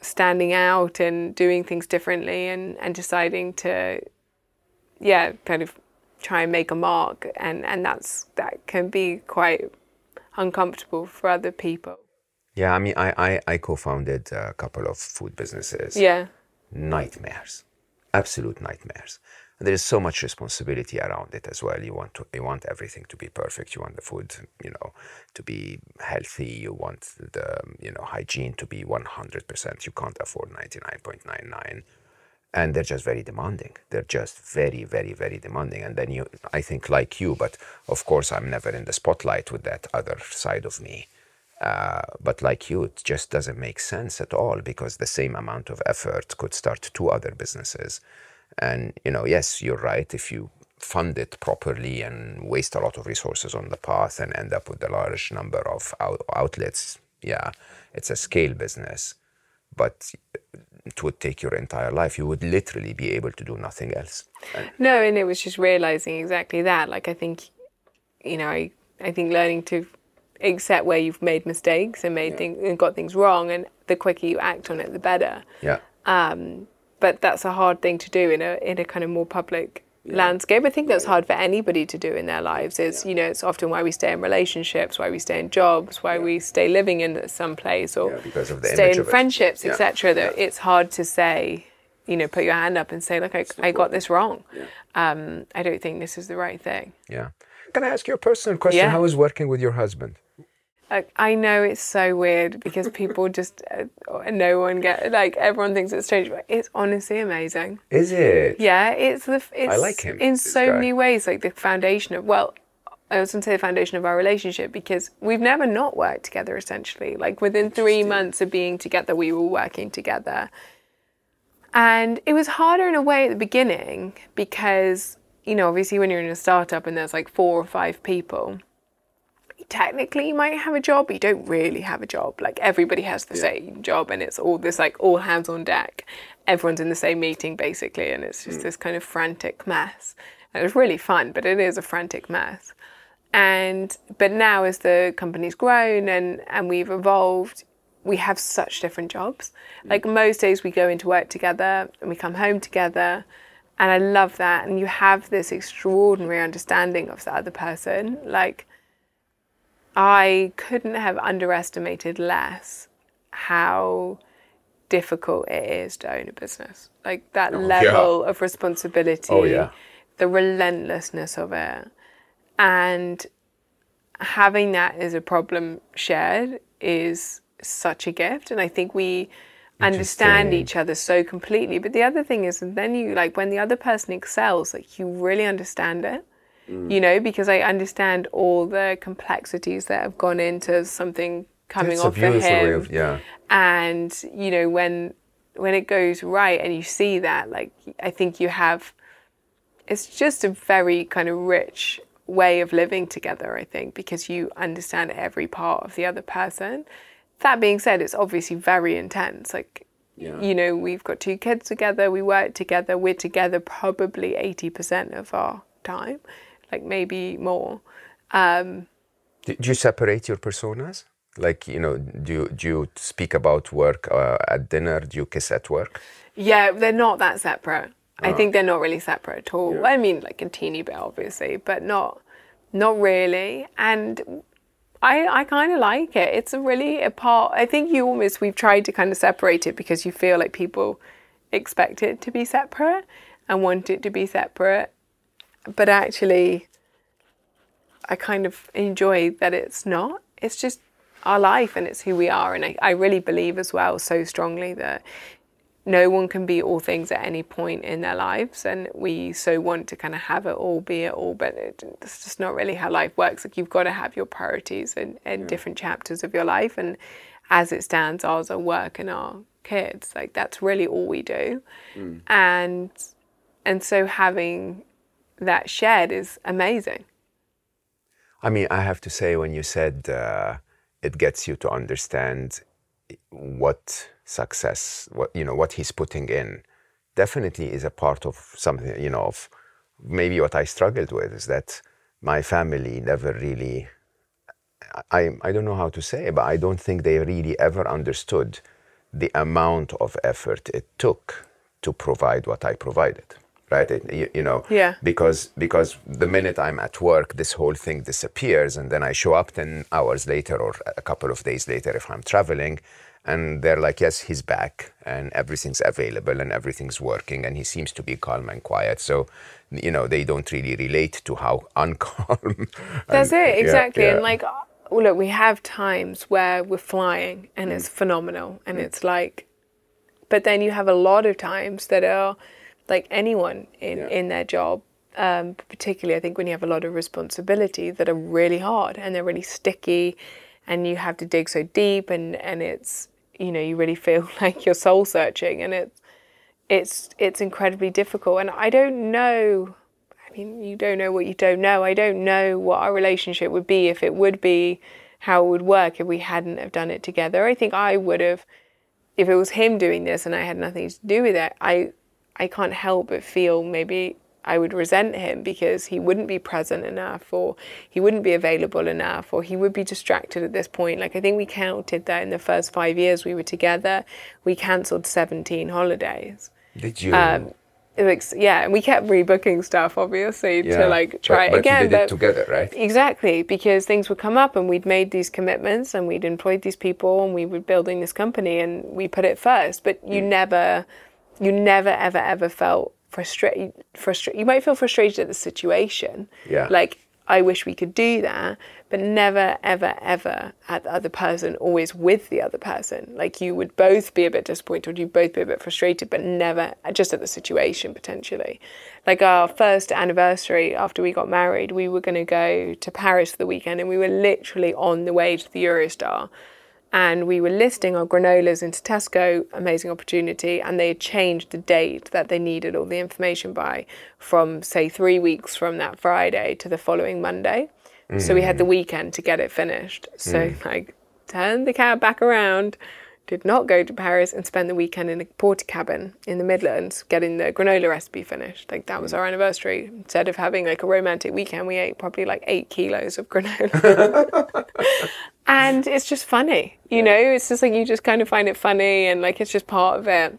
standing out and doing things differently, and deciding to, kind of try and make a mark, and that can be quite uncomfortable for other people. I mean, I co-founded a couple of food businesses. Nightmares, absolute nightmares. And there's so much responsibility around it as well. You want everything to be perfect. You want the food, to be healthy. You want the, hygiene to be 100%. You can't afford 99.99. And they're just very demanding. They're just very, very, very demanding. And then I think like you, but of course I'm never in the spotlight with that other side of me. But like you, it just doesn't make sense at all, because the same amount of effort could start 2 other businesses. And, yes, you're right. If you fund it properly and waste a lot of resources on the path and end up with a large number of outlets, it's a scale business. But it would take your entire life. You would literally be able to do nothing else. No, and it was just realizing exactly that. Like, I think, I think learning to accept where you've made mistakes and got things wrong, and the quicker you act on it, the better. Yeah. But that's a hard thing to do in a kind of more public landscape. I think that's hard for anybody to do in their lives. It's it's often why we stay in relationships, why we stay in jobs, why we stay living in some place, or because of the stay in friendships, etc. That it's hard to say, put your hand up and say, look, I got this wrong. I don't think this is the right thing. Can I ask you a personal question? How is working with your husband? I know it's so weird, because people just, everyone thinks it's strange, but it's honestly amazing. Is it? Yeah, it's I like him. In so many ways, like the foundation of, I was going to say the foundation of our relationship, because we've never not worked together, essentially. Like, within 3 months of being together, we were working together. And it was harder in a way at the beginning, because, obviously when you're in a startup and there's like 4 or 5 people, technically you might have a job, but you don't really have a job. Like, everybody has the same job, and it's all this, like, all hands on deck. Everyone's in the same meeting, basically, and it's just this kind of frantic mess. And it was really fun, but it is a frantic mess. But now, as the company's grown and we've evolved, we have such different jobs. Like, most days we go into work together and we come home together. And I love that. And you have this extraordinary understanding of the other person. Like, I couldn't have underestimated less how difficult it is to own a business. Like, that level of responsibility, the relentlessness of it. And having that as a problem shared is such a gift. And I think we understand each other so completely. But the other thing is, then you, like, when the other person excels, like, you really understand it, you know, because I understand all the complexities that have gone into something coming off for him. And, you know, when it goes right and you see that, like, I think you have, it's just a very kind of rich way of living together, I think, because you understand every part of the other person. That being said, it's obviously very intense. Like, you know, we've got two kids together, we work together, we're together probably 80% of our time, like maybe more. Do you separate your personas? Like, you know, do you speak about work at dinner? Do you kiss at work? Yeah, they're not that separate. I think they're not really separate at all. I mean, like a teeny bit, obviously, but not really. And I kind of like it. It's really a part, I think you almost, we've tried to kind of separate it because you feel like people expect it to be separate and want it to be separate. But actually, I kind of enjoy that it's not. It's just our life and it's who we are. And I really believe as well so strongly that no one can be all things at any point in their lives, and we so want to kind of have it all, be it all, but it's just not really how life works. Like, you've got to have your priorities and different chapters of your life, and as it stands, ours are work and our kids. Like, that's really all we do. And so having that shared is amazing. I mean, I have to say, when you said it gets you to understand what success, what, you know, what he's putting in, definitely is a part of something, you know, of maybe what I struggled with, is that my family never really, I don't know how to say, but I don't think they really ever understood the amount of effort it took to provide what I provided, right? You know, because the minute I'm at work, this whole thing disappears, and then I show up 10 hours later or a couple of days later if I'm traveling, and they're like, yes, he's back, and everything's available, and everything's working, and he seems to be calm and quiet. So, you know, they don't really relate to how uncalm. That's it, exactly. And like, look, we have times where we're flying, and it's phenomenal, and it's like, but then you have a lot of times that are like anyone in their job, particularly I think when you have a lot of responsibility, that are really hard, and they're really sticky, and you have to dig so deep, and it's, you know, you really feel like you're soul searching, and it's incredibly difficult. And I don't know, I mean, you don't know what you don't know. I don't know what our relationship would be, if it would be, how it would work if we hadn't have done it together. I think I would have, if it was him doing this and I had nothing to do with it, I can't help but feel maybe I would resent him because he wouldn't be present enough, or he wouldn't be available enough, or he would be distracted at this point. Like, I think we counted that in the first 5 years we were together, we cancelled 17 holidays. Did you? Yeah, and we kept rebooking stuff, obviously, to like try it again. But you did it together, right? Exactly, because things would come up, and we'd made these commitments, and we'd employed these people, and we were building this company, and we put it first. But you never, ever, ever felt frustrated. You might feel frustrated at the situation, like, I wish we could do that, but never, ever, ever at the other person, always with the other person. Like, you would both be a bit disappointed, you'd both be a bit frustrated, but never just at the situation, potentially. Like, our first anniversary after we got married, we were going to go to Paris for the weekend, and we were literally on the way to the Eurostar, and we were listing our granolas into Tesco, amazing opportunity, and they had changed the date that they needed all the information by from, say, 3 weeks from that Friday to the following Monday. So we had the weekend to get it finished. So I turned the cab back around, did not go to Paris, and spent the weekend in a porta cabin in the Midlands getting the granola recipe finished. Like, that was our anniversary. Instead of having like a romantic weekend, we ate probably like 8 kilos of granola. And it's just funny, you know, it's just like, you just kind of find it funny, and like, it's just part of it,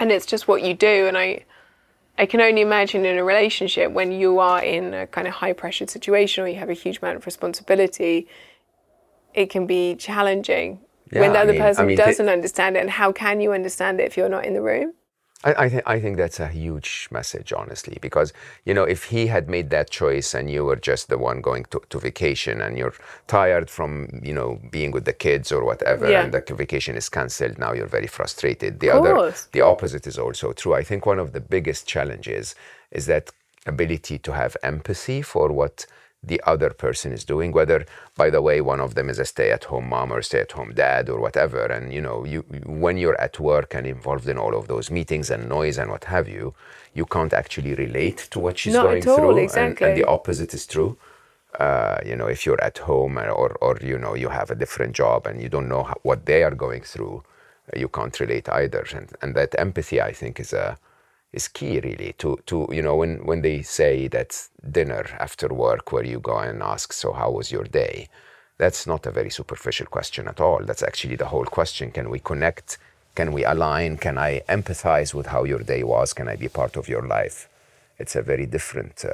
and it's just what you do. And I can only imagine in a relationship, when you are in a kind of high pressured situation, or you have a huge amount of responsibility, it can be challenging when the other person doesn't understand it. And how can you understand it if you're not in the room? I think that's a huge message, honestly, because, you know, if he had made that choice and you were just the one going to vacation and you're tired from, you know, being with the kids or whatever, yeah, and the vacation is cancelled, now you're very frustrated. The opposite is also true. I think one of the biggest challenges is that ability to have empathy for what the other person is doing, whether, by the way, one of them is a stay-at-home mom or stay-at-home dad or whatever. And, you know, when you're at work and involved in all of those meetings and noise and what have you, you can't actually relate to what she's going through. Not at all, exactly. And the opposite is true. You know, if you're at home or you know, you have a different job and you don't know what they are going through, you can't relate either. And that empathy, I think, is key, really, to you know, when they say that dinner after work where you go and ask, so how was your day? That's not a very superficial question at all. That's actually the whole question. Can we connect? Can we align? Can I empathize with how your day was? Can I be part of your life? It's a very different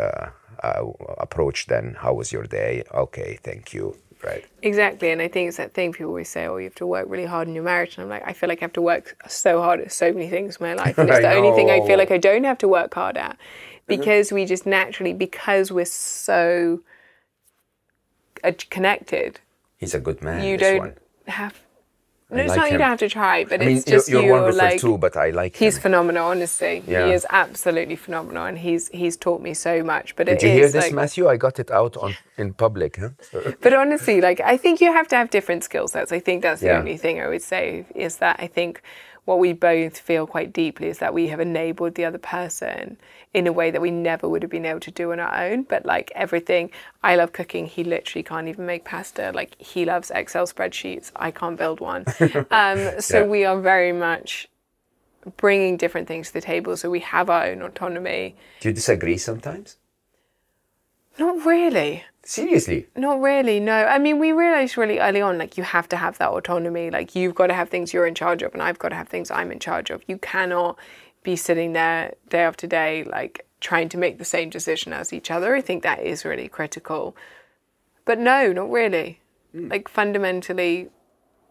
approach than how was your day? Okay, thank you. Right. Exactly, and I think it's that thing people always say, oh, you have to work really hard in your marriage, and I'm like, I feel like I have to work so hard at so many things in my life, and it's the only thing I feel like I don't have to work hard at, because we just naturally, because we're so connected. He's a good man, you don't have to try, but I mean, it's just you're wonderful like, too, but I like he's him. Phenomenal, honestly. Yeah. He is absolutely phenomenal, and he's taught me so much. But did you hear this, like, Matthew? I got it out in public, huh? But honestly, like, I think you have to have different skill sets. I think that's the only thing I would say, is that I think what we both feel quite deeply is that we have enabled the other person in a way that we never would have been able to do on our own. But like everything, I love cooking. He literally can't even make pasta. Like, he loves Excel spreadsheets. I can't build one. So we are very much bringing different things to the table. So we have our own autonomy. Do you disagree sometimes? Not really. Seriously? Not really, no. I mean, we realised really early on, like, you have to have that autonomy. Like, you've got to have things you're in charge of, and I've got to have things I'm in charge of. You cannot be sitting there day after day, like, trying to make the same decision as each other. I think that is really critical. But no, not really. Mm. Like, fundamentally,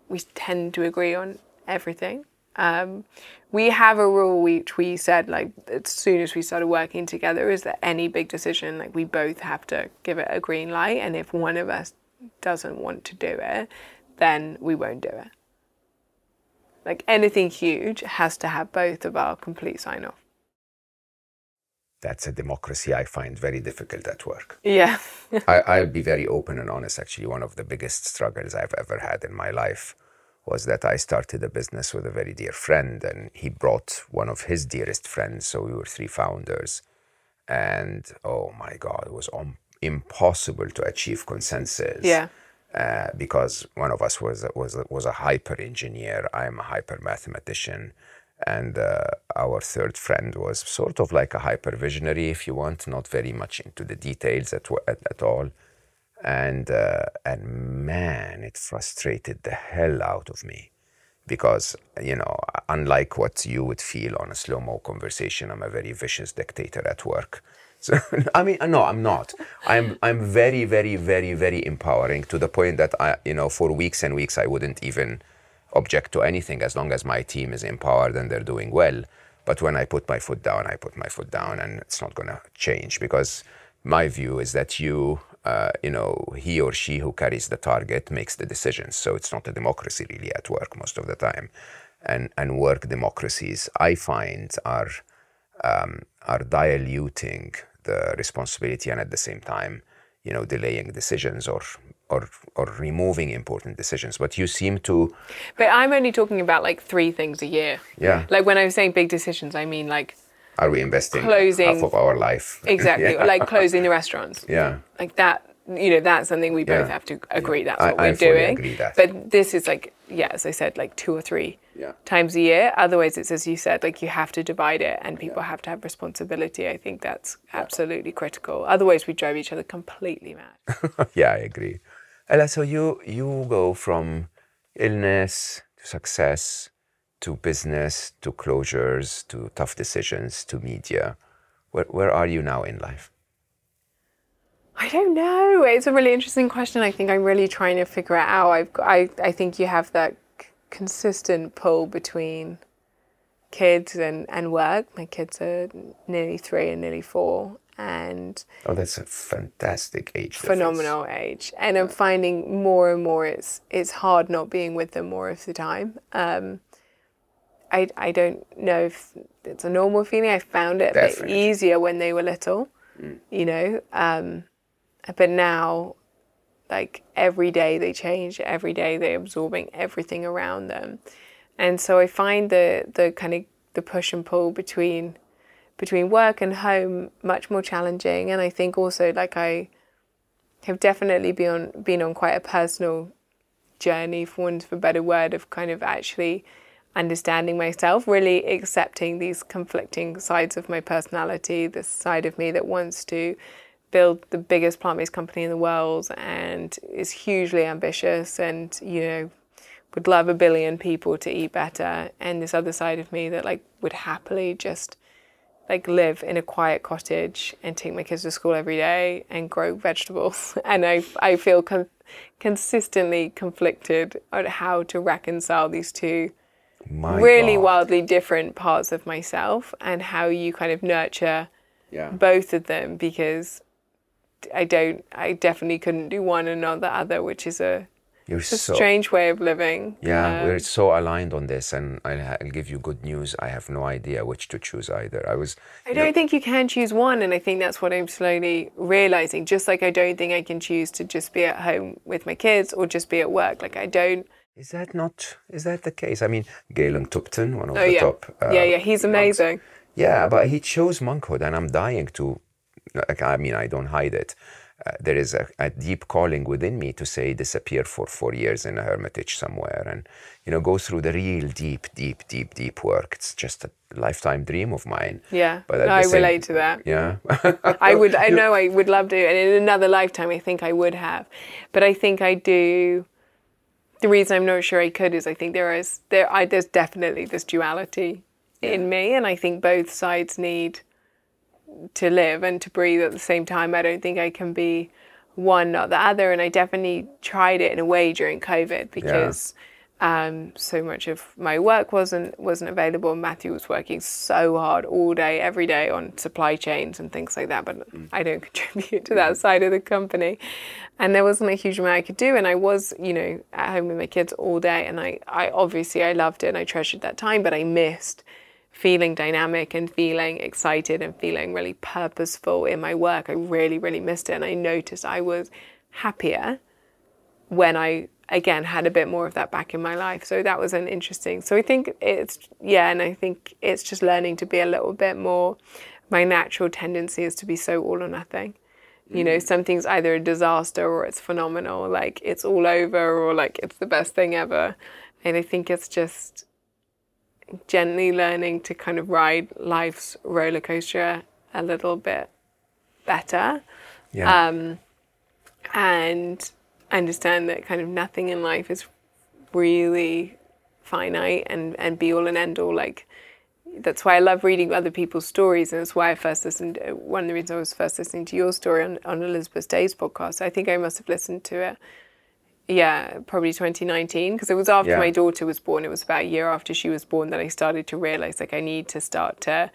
we tend to agree on everything. We have a rule which we said, like, as soon as we started working together, is that any big decision, like, we both have to give it a green light, and if one of us doesn't want to do it, then we won't do it. Like, anything huge has to have both of our complete sign-off. That's a democracy I find very difficult at work. Yeah. I'll be very open and honest, actually. One of the biggest struggles I've ever had in my life was that I started a business with a very dear friend, and he brought one of his dearest friends, so we were three founders. And oh my God, it was impossible to achieve consensus. Yeah. Because one of us was a hyper engineer, I'm a hyper mathematician, and our third friend was sort of like a hyper visionary, if you want, not very much into the details at all. And man, it frustrated the hell out of me, because, you know, unlike what you would feel on a slow-mo conversation, I'm a very vicious dictator at work. So, I mean, no, I'm not. I'm very, very, very, very empowering, to the point that I, you know, for weeks and weeks I wouldn't even object to anything as long as my team is empowered and they're doing well. But when I put my foot down, I put my foot down, and it's not gonna change, because my view is that you know, he or she who carries the target makes the decisions. So it's not a democracy really at work most of the time. And work democracies, I find, are diluting the responsibility, and at the same time, you know, delaying decisions or removing important decisions. But you seem to... But I'm only talking about like 3 things a year. Yeah. Like, when I'm saying big decisions, I mean, like, are we investing half of our life? Exactly, like closing the restaurants. Yeah. Like that, you know, that's something we both have to agree that's what we're doing. I fully agree that. But this is like, yeah, as I said, like 2 or 3 times a year. Otherwise, it's, as you said, like, you have to divide it, and people have to have responsibility. I think that's absolutely critical. Otherwise, we drive each other completely mad. Yeah, I agree. Ella, so you go from illness to success, to business, to closures, to tough decisions, to media. Where are you now in life? I don't know. It's a really interesting question. I think I'm really trying to figure it out. I think you have that consistent pull between kids and work. My kids are nearly 3 and nearly 4. And oh, that's a fantastic age difference. Phenomenal age. And I'm finding more and more it's hard not being with them more of the time. I don't know if it's a normal feeling. I found it a bit easier when they were little, you know. But now, like, every day they change. Every day they're absorbing everything around them. And so I find the kind of the push and pull between work and home much more challenging. And I think also, like, I have definitely been on quite a personal journey, for want of a better word, of kind of actually understanding myself, really accepting these conflicting sides of my personality, this side of me that wants to build the biggest plant-based company in the world and is hugely ambitious and, you know, would love 1 billion people to eat better, and this other side of me that, like, would happily just, like, live in a quiet cottage and take my kids to school every day and grow vegetables. And I feel consistently conflicted on how to reconcile these two wildly different parts of myself, and how you kind of nurture both of them, because I definitely couldn't do one and not the other, which is a strange way of living. Yeah, we're so aligned on this, and I'll give you good news. I have no idea which to choose either. I don't think you can choose one, and I think that's what I'm slowly realizing. Just like I don't think I can choose to just be at home with my kids or just be at work. Like, I don't. Is that the case? I mean, Galen Tupton, one of the top. He's amazing. Monks. Yeah, but he chose monkhood, and I'm dying to. Like, I mean, I don't hide it. There is a deep calling within me to say disappear for 4 years in a hermitage somewhere, and, you know, go through the real deep work. It's just a lifetime dream of mine. Yeah, I relate to that. Yeah, I would love to, and in another lifetime, I think I would have, but I think I do. The reason I'm not sure I could is I think there's definitely this duality in me, and I think both sides need to live and to breathe at the same time. I don't think I can be one, not the other, and I definitely tried it in a way during COVID, because so much of my work wasn't available. Matthew was working so hard all day, every day on supply chains and things like that, but I don't contribute to that side of the company. And there wasn't a huge amount I could do, and I was, you know, at home with my kids all day, and I obviously I loved it and I treasured that time, but I missed feeling dynamic and feeling excited and feeling really purposeful in my work. I really, really missed it, and I noticed I was happier when I again had a bit more of that back in my life. So that was an interesting. So I think it's and I think it's just learning to be a little bit more. My natural tendency is to be so all or nothing. You know, something's either a disaster or it's phenomenal, like it's all over, or like it's the best thing ever. And I think it's just gently learning to kind of ride life's roller coaster a little bit better. And understand that kind of nothing in life is really finite and be all and end all. Like, that's why I love reading other people's stories, and that's why I first listened. One of the reasons I was first listening to your story on Elizabeth Day's podcast. I think I must have listened to it, probably 2019, because it was after my daughter was born. It was about a year after she was born that I started to realize, like, I need to start to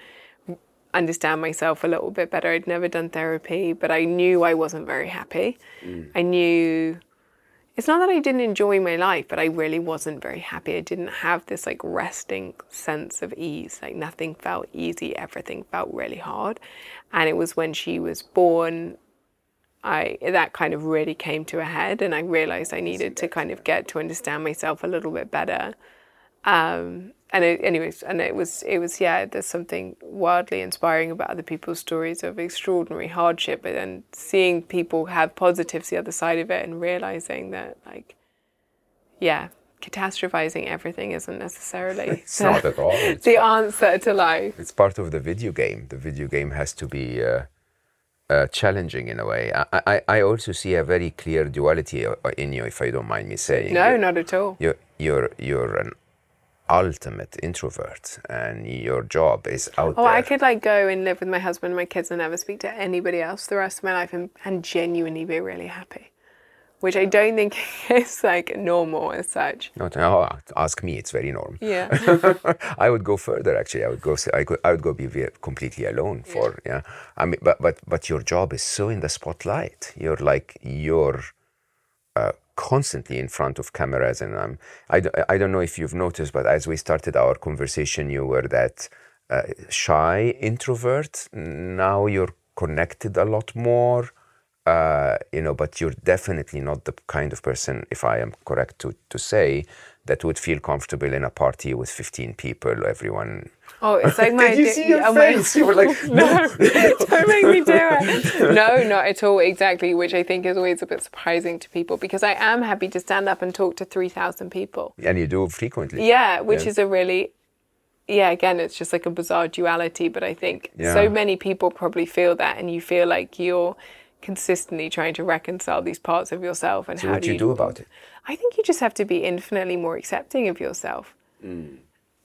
understand myself a little bit better. I'd never done therapy, but I knew I wasn't very happy. I knew it's not that I didn't enjoy my life, but I really wasn't very happy. I didn't have this, like, resting sense of ease. Like, nothing felt easy, everything felt really hard. And it was when she was born that kind of really came to a head, and I realized I needed to kind of get to understand myself a little bit better. And there's something wildly inspiring about other people's stories of extraordinary hardship, but then seeing people have positives the other side of it, and realizing that, like, catastrophizing everything isn't necessarily not at all. It's the answer to life. It's part of the video game. The video game has to be challenging in a way. I also see a very clear duality in you, if I don't mind me saying. No, not at all. You're an ultimate introvert, and your job is out there. I could, like, go and live with my husband and my kids and never speak to anybody else the rest of my life, and genuinely be really happy. which I don't think is like normal as such. No, ask me, it's very normal. Yeah. I would go further actually. I would go be completely alone for I mean, but your job is so in the spotlight. You're constantly in front of cameras, and I don't know if you've noticed, but as we started our conversation, you were that shy introvert. Now you're connected a lot more, but you're definitely not the kind of person, if I am correct to say, that would feel comfortable in a party with 15 people, everyone. Oh, it's like my... Did you see your face? You were like, no. Don't make me do it. No, not at all, exactly, which I think is always a bit surprising to people, because I am happy to stand up and talk to 3,000 people. And you do frequently. Yeah, which is a really... Yeah, again, it's just like a bizarre duality, but I think so many people probably feel that, and you feel like you're consistently trying to reconcile these parts of yourself. And so how what do you do about it? I think you just have to be infinitely more accepting of yourself. Mm.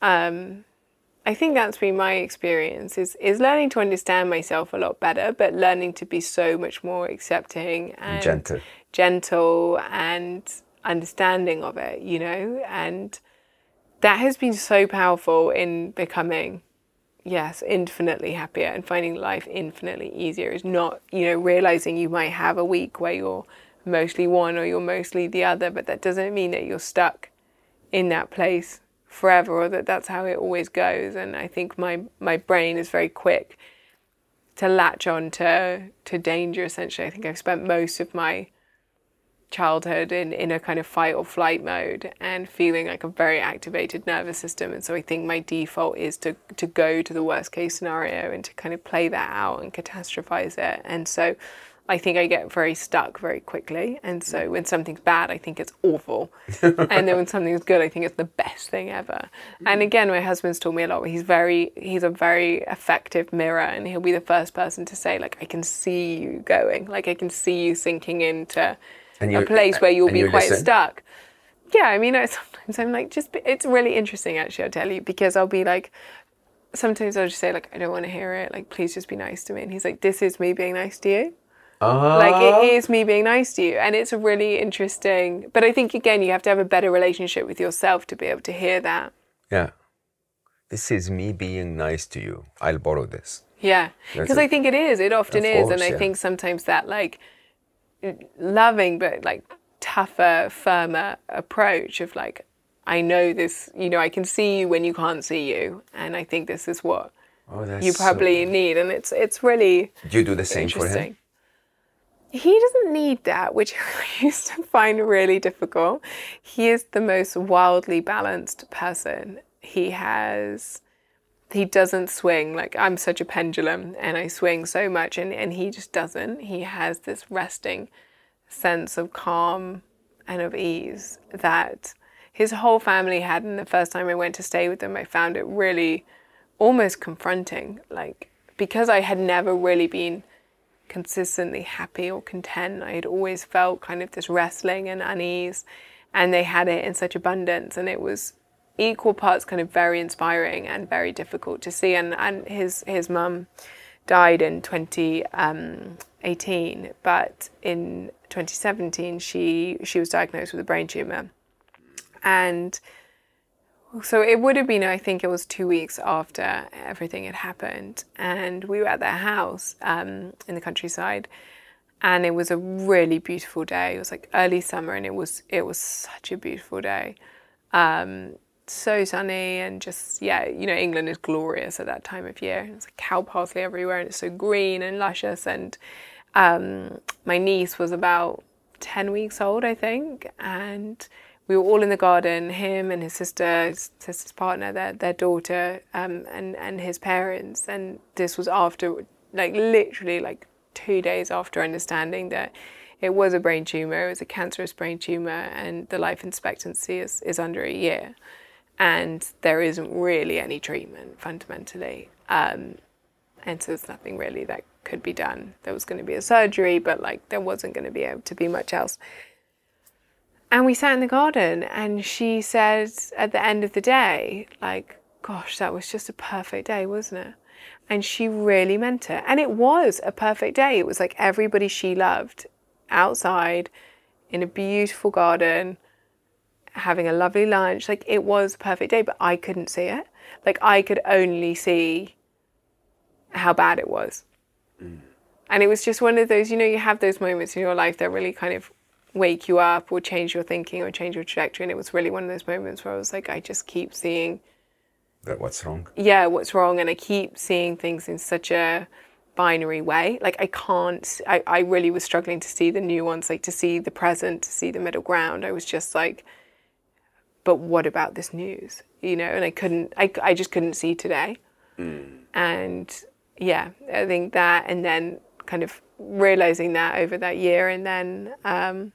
I think that's been my experience, is learning to understand myself a lot better, but learning to be so much more accepting and gentle and understanding of it, you know, and that has been so powerful in becoming, yes, infinitely happier and finding life infinitely easier. Is not, realizing you might have a week where you're mostly one or you're mostly the other, but that doesn't mean that you're stuck in that place forever or that that's how it always goes. And I think my brain is very quick to latch on to danger, essentially. I think I've spent most of my childhood in a kind of fight or flight mode and feeling like a very activated nervous system, and so I think my default is to go to the worst case scenario and to kind of play that out and catastrophize it. And so I think I get very stuck very quickly, and so when something's bad I think it's awful and then when something's good I think it's the best thing ever. And again, my husband's taught me a lot. He's a very effective mirror, and he'll be the first person to say, like, I can see you going, like I can see you sinking into a place where you'll be quite stuck. Yeah, I mean, sometimes I'm like, it's really interesting, actually, I'll tell you, because I'll be like, sometimes I'll just say, like, I don't want to hear it, like, please just be nice to me. And he's like, this is me being nice to you. Like, it is me being nice to you. And it's a really interesting, but I think, again, you have to have a better relationship with yourself to be able to hear that. Yeah. This is me being nice to you. I'll borrow this. Yeah, because I think it is. It often is. And I think sometimes that, like, loving but like tougher, firmer approach of like, I know this, I can see you when you can't see you, and I think this is what you probably need. And it's really... Do you do the same for him? He doesn't need that, which I used to find really difficult. He is the most wildly balanced person. He doesn't swing, like I'm such a pendulum and I swing so much, and he just doesn't. He has this resting sense of calm and of ease that his whole family had, and the first time I went to stay with them I found it really almost confronting, like, because I had never really been consistently happy or content. I had always felt kind of this wrestling and unease, and they had it in such abundance, and it was equal parts kind of very inspiring and very difficult to see. And his mum died in 2018, but in 2017 she was diagnosed with a brain tumour. And so it would have been, I think it was 2 weeks after everything had happened, and we were at their house in the countryside, and it was a really beautiful day. It was like early summer, and it was such a beautiful day. So sunny, and just, England is glorious at that time of year. There's like cow parsley everywhere, and it's so green and luscious. And my niece was about 10 weeks old, I think, and we were all in the garden, him and his sister, his sister's partner, their daughter, and his parents. And this was after, like, literally like 2 days after understanding that it was a brain tumour, it was a cancerous brain tumour, and the life expectancy is under a year. And there isn't really any treatment, fundamentally. And so there's nothing really that could be done. There was going to be a surgery, but like there wasn't going to be able to be much else. And we sat in the garden, and she said at the end of the day, like, gosh, that was just a perfect day, wasn't it? And she really meant it. And it was a perfect day. It was like everybody she loved outside in a beautiful garden, having a lovely lunch. Like, it was a perfect day, but I couldn't see it. Like, I could only see how bad it was. Mm. And it was just one of those, you know, you have those moments in your life that really kind of wake you up or change your thinking or change your trajectory. And it was really one of those moments where I was like, I just keep seeing... that what's wrong? Yeah, what's wrong. And I keep seeing things in such a binary way. Like, I can't... I really was struggling to see the nuance, like, to see the present, to see the middle ground. I was just like, but what about this news? You know, and I couldn't... I just couldn't see today. Mm. And, yeah, I think that, and then kind of realising that over that year, and then...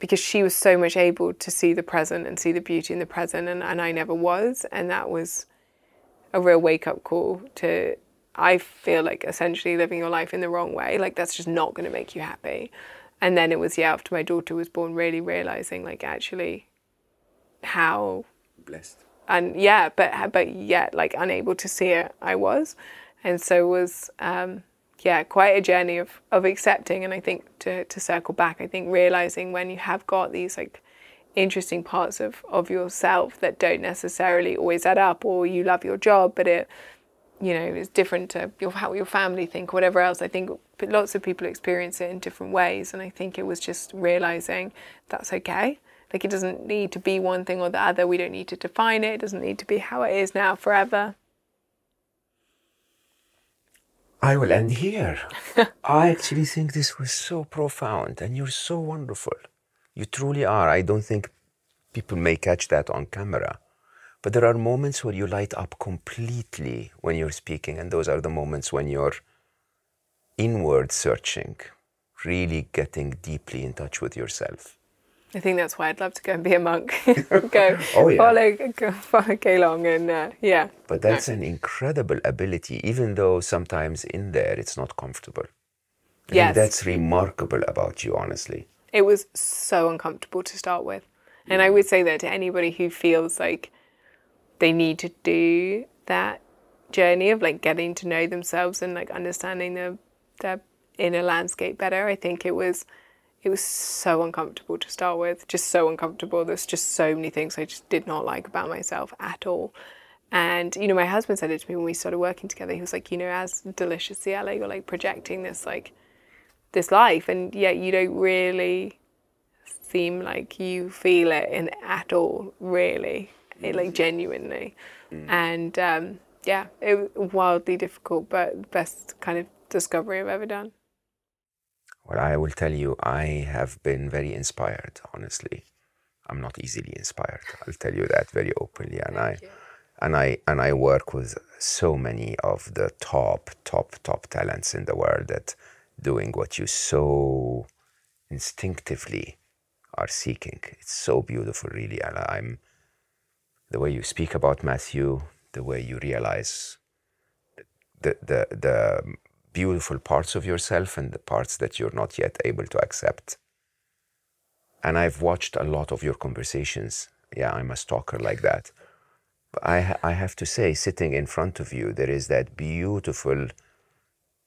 because she was so much able to see the present and see the beauty in the present, and I never was. And that was a real wake-up call to, I feel like, essentially living your life in the wrong way. Like, that's just not going to make you happy. And then it was, yeah, after my daughter was born, really realising, like, actually how... blessed. And, yeah, but yet, like, unable to see it, I was. And so was... yeah, quite a journey of accepting. And I think to circle back, I think realising when you have got these, like, interesting parts of yourself that don't necessarily always add up, or you love your job, but it, you know, is different to how your family think, or whatever else. I think lots of people experience it in different ways. And I think it was just realising that's okay. Like, it doesn't need to be one thing or the other. We don't need to define it. It doesn't need to be how it is now forever. I will end here. I actually think this was so profound, and you're so wonderful. You truly are. I don't think people may catch that on camera, but there are moments where you light up completely when you're speaking, and those are the moments when you're inward searching, really getting deeply in touch with yourself. I think that's why I'd love to go and be a monk. Go, oh, yeah. follow Galen, and yeah. But that's an incredible ability, even though sometimes in there it's not comfortable. Yes. That's remarkable about you, honestly. It was so uncomfortable to start with. And I would say that to anybody who feels like they need to do that journey of, like, getting to know themselves and, like, understanding their inner landscape better. I think it was so uncomfortable to start with, just so uncomfortable. There's just so many things I just did not like about myself at all. And, you know, my husband said it to me when we started working together. He was like, you know, as Deliciously Ella, you're, like, projecting this, like, this life, and yet you don't really seem like you feel it in at all, really, it, like, genuinely. Mm. And, yeah, it was wildly difficult, but the best kind of discovery I've ever done. Well, I will tell you, I have been very inspired, honestly. I'm not easily inspired. I'll tell you that very openly. And I work with so many of the top talents in the world at doing what you so instinctively are seeking. It's so beautiful, really. And the way you speak about Matthew, the way you realize the beautiful parts of yourself and the parts that you're not yet able to accept. And I've watched a lot of your conversations. Yeah, I'm a stalker like that. But I have to say, sitting in front of you, there is that beautiful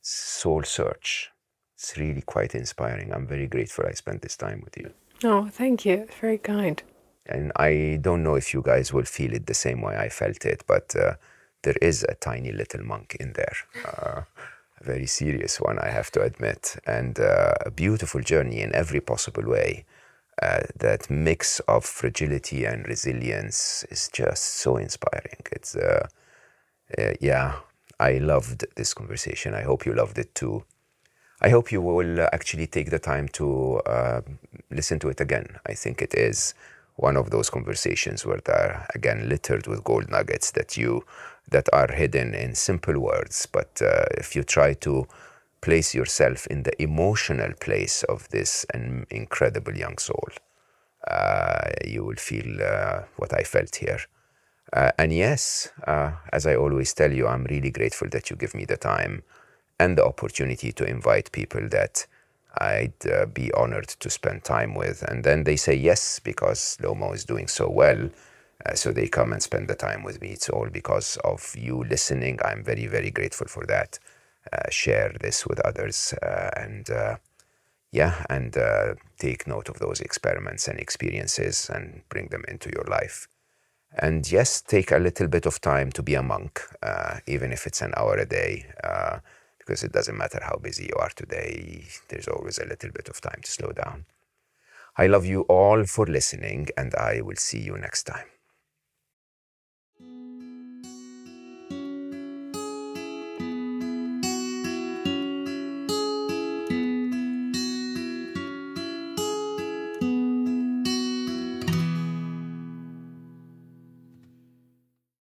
soul search. It's really quite inspiring. I'm very grateful I spent this time with you. Oh, thank you. It's very kind. And I don't know if you guys will feel it the same way I felt it, but there is a tiny little monk in there. A very serious one, I have to admit, and a beautiful journey in every possible way. That mix of fragility and resilience is just so inspiring. It's, yeah, I loved this conversation. I hope you loved it too. I hope you will actually take the time to listen to it again. I think it is one of those conversations where they're, again, littered with gold nuggets that are hidden in simple words. But if you try to place yourself in the emotional place of this incredible young soul, you will feel what I felt here. And yes, as I always tell you, I'm really grateful that you give me the time and the opportunity to invite people that I'd be honored to spend time with. And then they say yes, because Lomo is doing so well. So they come and spend the time with me. It's all because of you listening. I'm very, very grateful for that. Share this with others. And yeah, and take note of those experiments and experiences and bring them into your life. And yes, take a little bit of time to be a monk, even if it's an hour a day, because it doesn't matter how busy you are today, there's always a little bit of time to slow down. I love you all for listening, and I will see you next time.